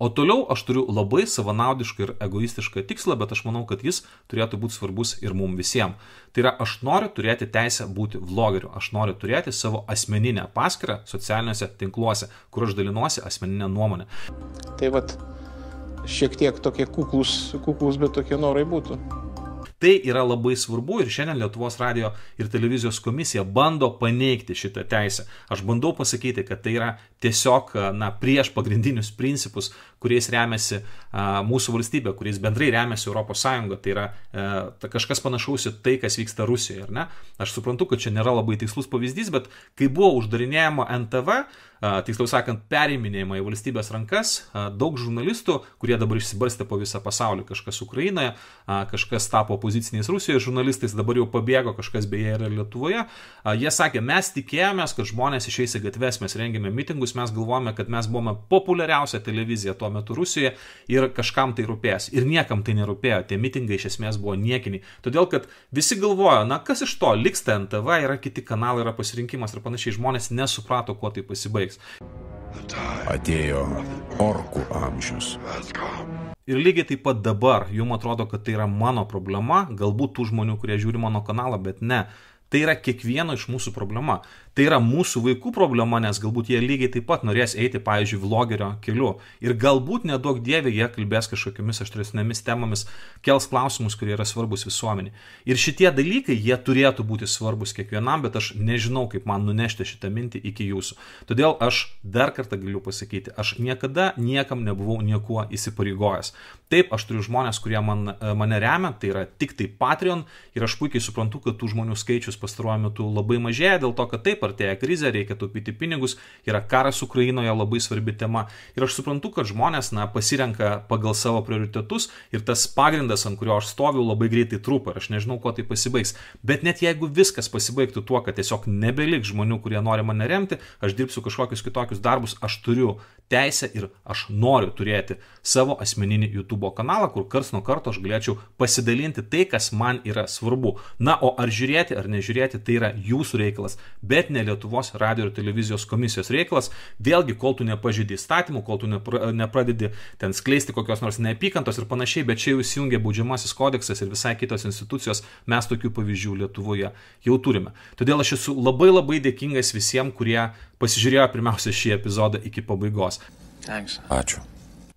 O toliau aš turiu labai savanaudišką ir egoistišką tikslą, bet aš manau, kad jis turėtų būti svarbus ir mums visiems. Tai yra, aš noriu turėti teisę būti vlogeriu, aš noriu turėti savo asmeninę paskyrą socialiniuose tinkluose, kur aš dalinuosi asmeninę nuomonę. Tai vat, šiek tiek tokie kuklus, bet tokie norai būtų. Tai yra labai svarbu ir šiandien Lietuvos radijo ir televizijos komisija bando paneigti šitą teisę. Aš bandau pasakyti, kad tai yra tiesiog prieš pagrindinius principus, kuriais remiasi mūsų valstybė, kuriais bendrai remiasi Europos Sąjunga. Tai yra kažkas panašaus į tai, kas vyksta Rusijoje, ar ne? Aš suprantu, kad čia nėra labai tikslus pavyzdys, bet kai buvo uždarinėjama NTV, tiksliau sakant, periminėjimą į valstybės rankas, daug žurnalistų, kurie dabar išsibarstė po visą pasaulį, kažkas Ukrainoje, kažkas tapo opoziciniais Rusijoje žurnalistais, dabar jau pabėgo, kažkas beje yra Lietuvoje, jie sakė, mes tikėjomės, kad žmonės išeis į gatves, mes rengėme mitingus, mes galvojame, kad mes buvome populiariausia televizija tuo metu Rusijoje ir kažkam tai rūpės. Ir niekam tai nerūpėjo, tie mitingai iš esmės buvo niekiniai. Todėl, kad visi galvojo, na kas iš to, liks ta NTV, yra kiti kanalai, yra pasirinkimas ir panašiai, žmonės nesuprato, kuo tai pasibaigs. Atėjo orkų amžius. Ir lygiai taip pat dabar, jums atrodo, kad tai yra mano problema, galbūt tų žmonių, kurie žiūri mano kanalą, bet ne. Tai yra kiekvieno iš mūsų problema. Tai yra mūsų vaikų problema, nes galbūt jie lygiai taip pat norės eiti, pavyzdžiui, vlogerio keliu. Ir galbūt nedaug dievė jie kalbės kažkokiamis aštresnėmis temomis, kels klausimus, kurie yra svarbus visuomenį. Ir šitie dalykai, jie turėtų būti svarbus kiekvienam, bet aš nežinau, kaip man nunešti šitą mintį iki jūsų. Todėl aš dar kartą galiu pasakyti, aš niekada niekam nebuvau niekuo įsipareigojęs. Taip, aš turiu žmonės, kurie mane remia, tai yra tik tai Patreon, ir aš puikiai suprantu, kad tų žmonių skaičius pastaruoju metu labai mažėja, dėl to, kad taip artėja krizė, reikia taupyti pinigus, yra karas Ukrainoje, labai svarbi tema. Ir aš suprantu, kad žmonės pasirenka pagal savo prioritetus ir tas pagrindas, ant kurio aš stoviu, labai greitai trupa ir aš nežinau, kuo tai pasibaigs. Bet net jeigu viskas pasibaigtų tuo, kad tiesiog nebelik žmonių, kurie nori mane remti, aš dirbsiu kažkokius kitokius darbus, aš turiu teisę ir aš noriu turėti savo asmeninį YouTube'o kanalą, kur karts nuo karto aš galėčiau pasidalinti tai, kas man yra svarbu. Na, o ar žiūrėti, ar nežiūrėti, tai yra jūsų reikalas, bet ne Lietuvos radijo ir televizijos komisijos reikalas. Vėlgi, kol tu nepažeidi įstatymų, kol tu nepradedi ten skleisti kokios nors neapykantos ir panašiai, bet čia jau įsijungia baudžiamasis kodeksas ir visai kitos institucijos, mes tokių pavyzdžių Lietuvoje jau turime. Todėl aš esu labai labai dėkingas visiems, kurie pasižiūrėjo pirmiausia šį epizodą iki pabaigos. Ačiū.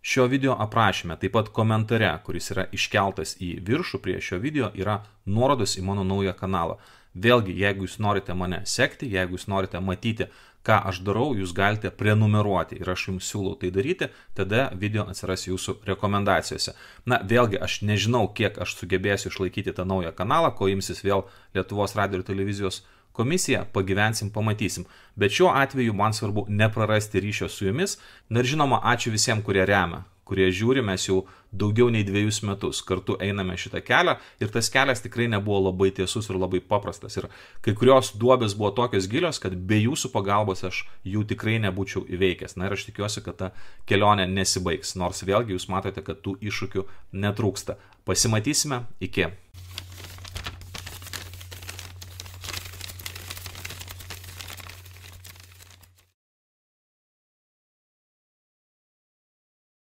Šio video aprašyme, taip pat komentare, kuris yra iškeltas į viršų prie šio video, yra nuorodos į mano naują kanalą. Vėlgi, jeigu jūs norite mane sekti, jeigu jūs norite matyti, ką aš darau, jūs galite prenumeruoti ir aš jums siūlau tai daryti, tada video atsiras jūsų rekomendacijose. Na, vėlgi, aš nežinau, kiek aš sugebėsiu išlaikyti tą naują kanalą, ko imsis vėl Lietuvos radijo ir televizijos komisija, pagyvensim, pamatysim. Bet šiuo atveju man svarbu neprarasti ryšio su jumis. Na ir žinoma, ačiū visiems, kurie remia, kurie žiūri, mes jau daugiau nei 2 metus kartu einame šitą kelią ir tas kelias tikrai nebuvo labai tiesus ir labai paprastas. Ir kai kurios duobės buvo tokios gilios, kad be jūsų pagalbos aš jų tikrai nebūčiau įveikęs. Na ir aš tikiuosi, kad ta kelionė nesibaigs, nors vėlgi jūs matote, kad tų iššūkių netrūksta. Pasimatysime, iki.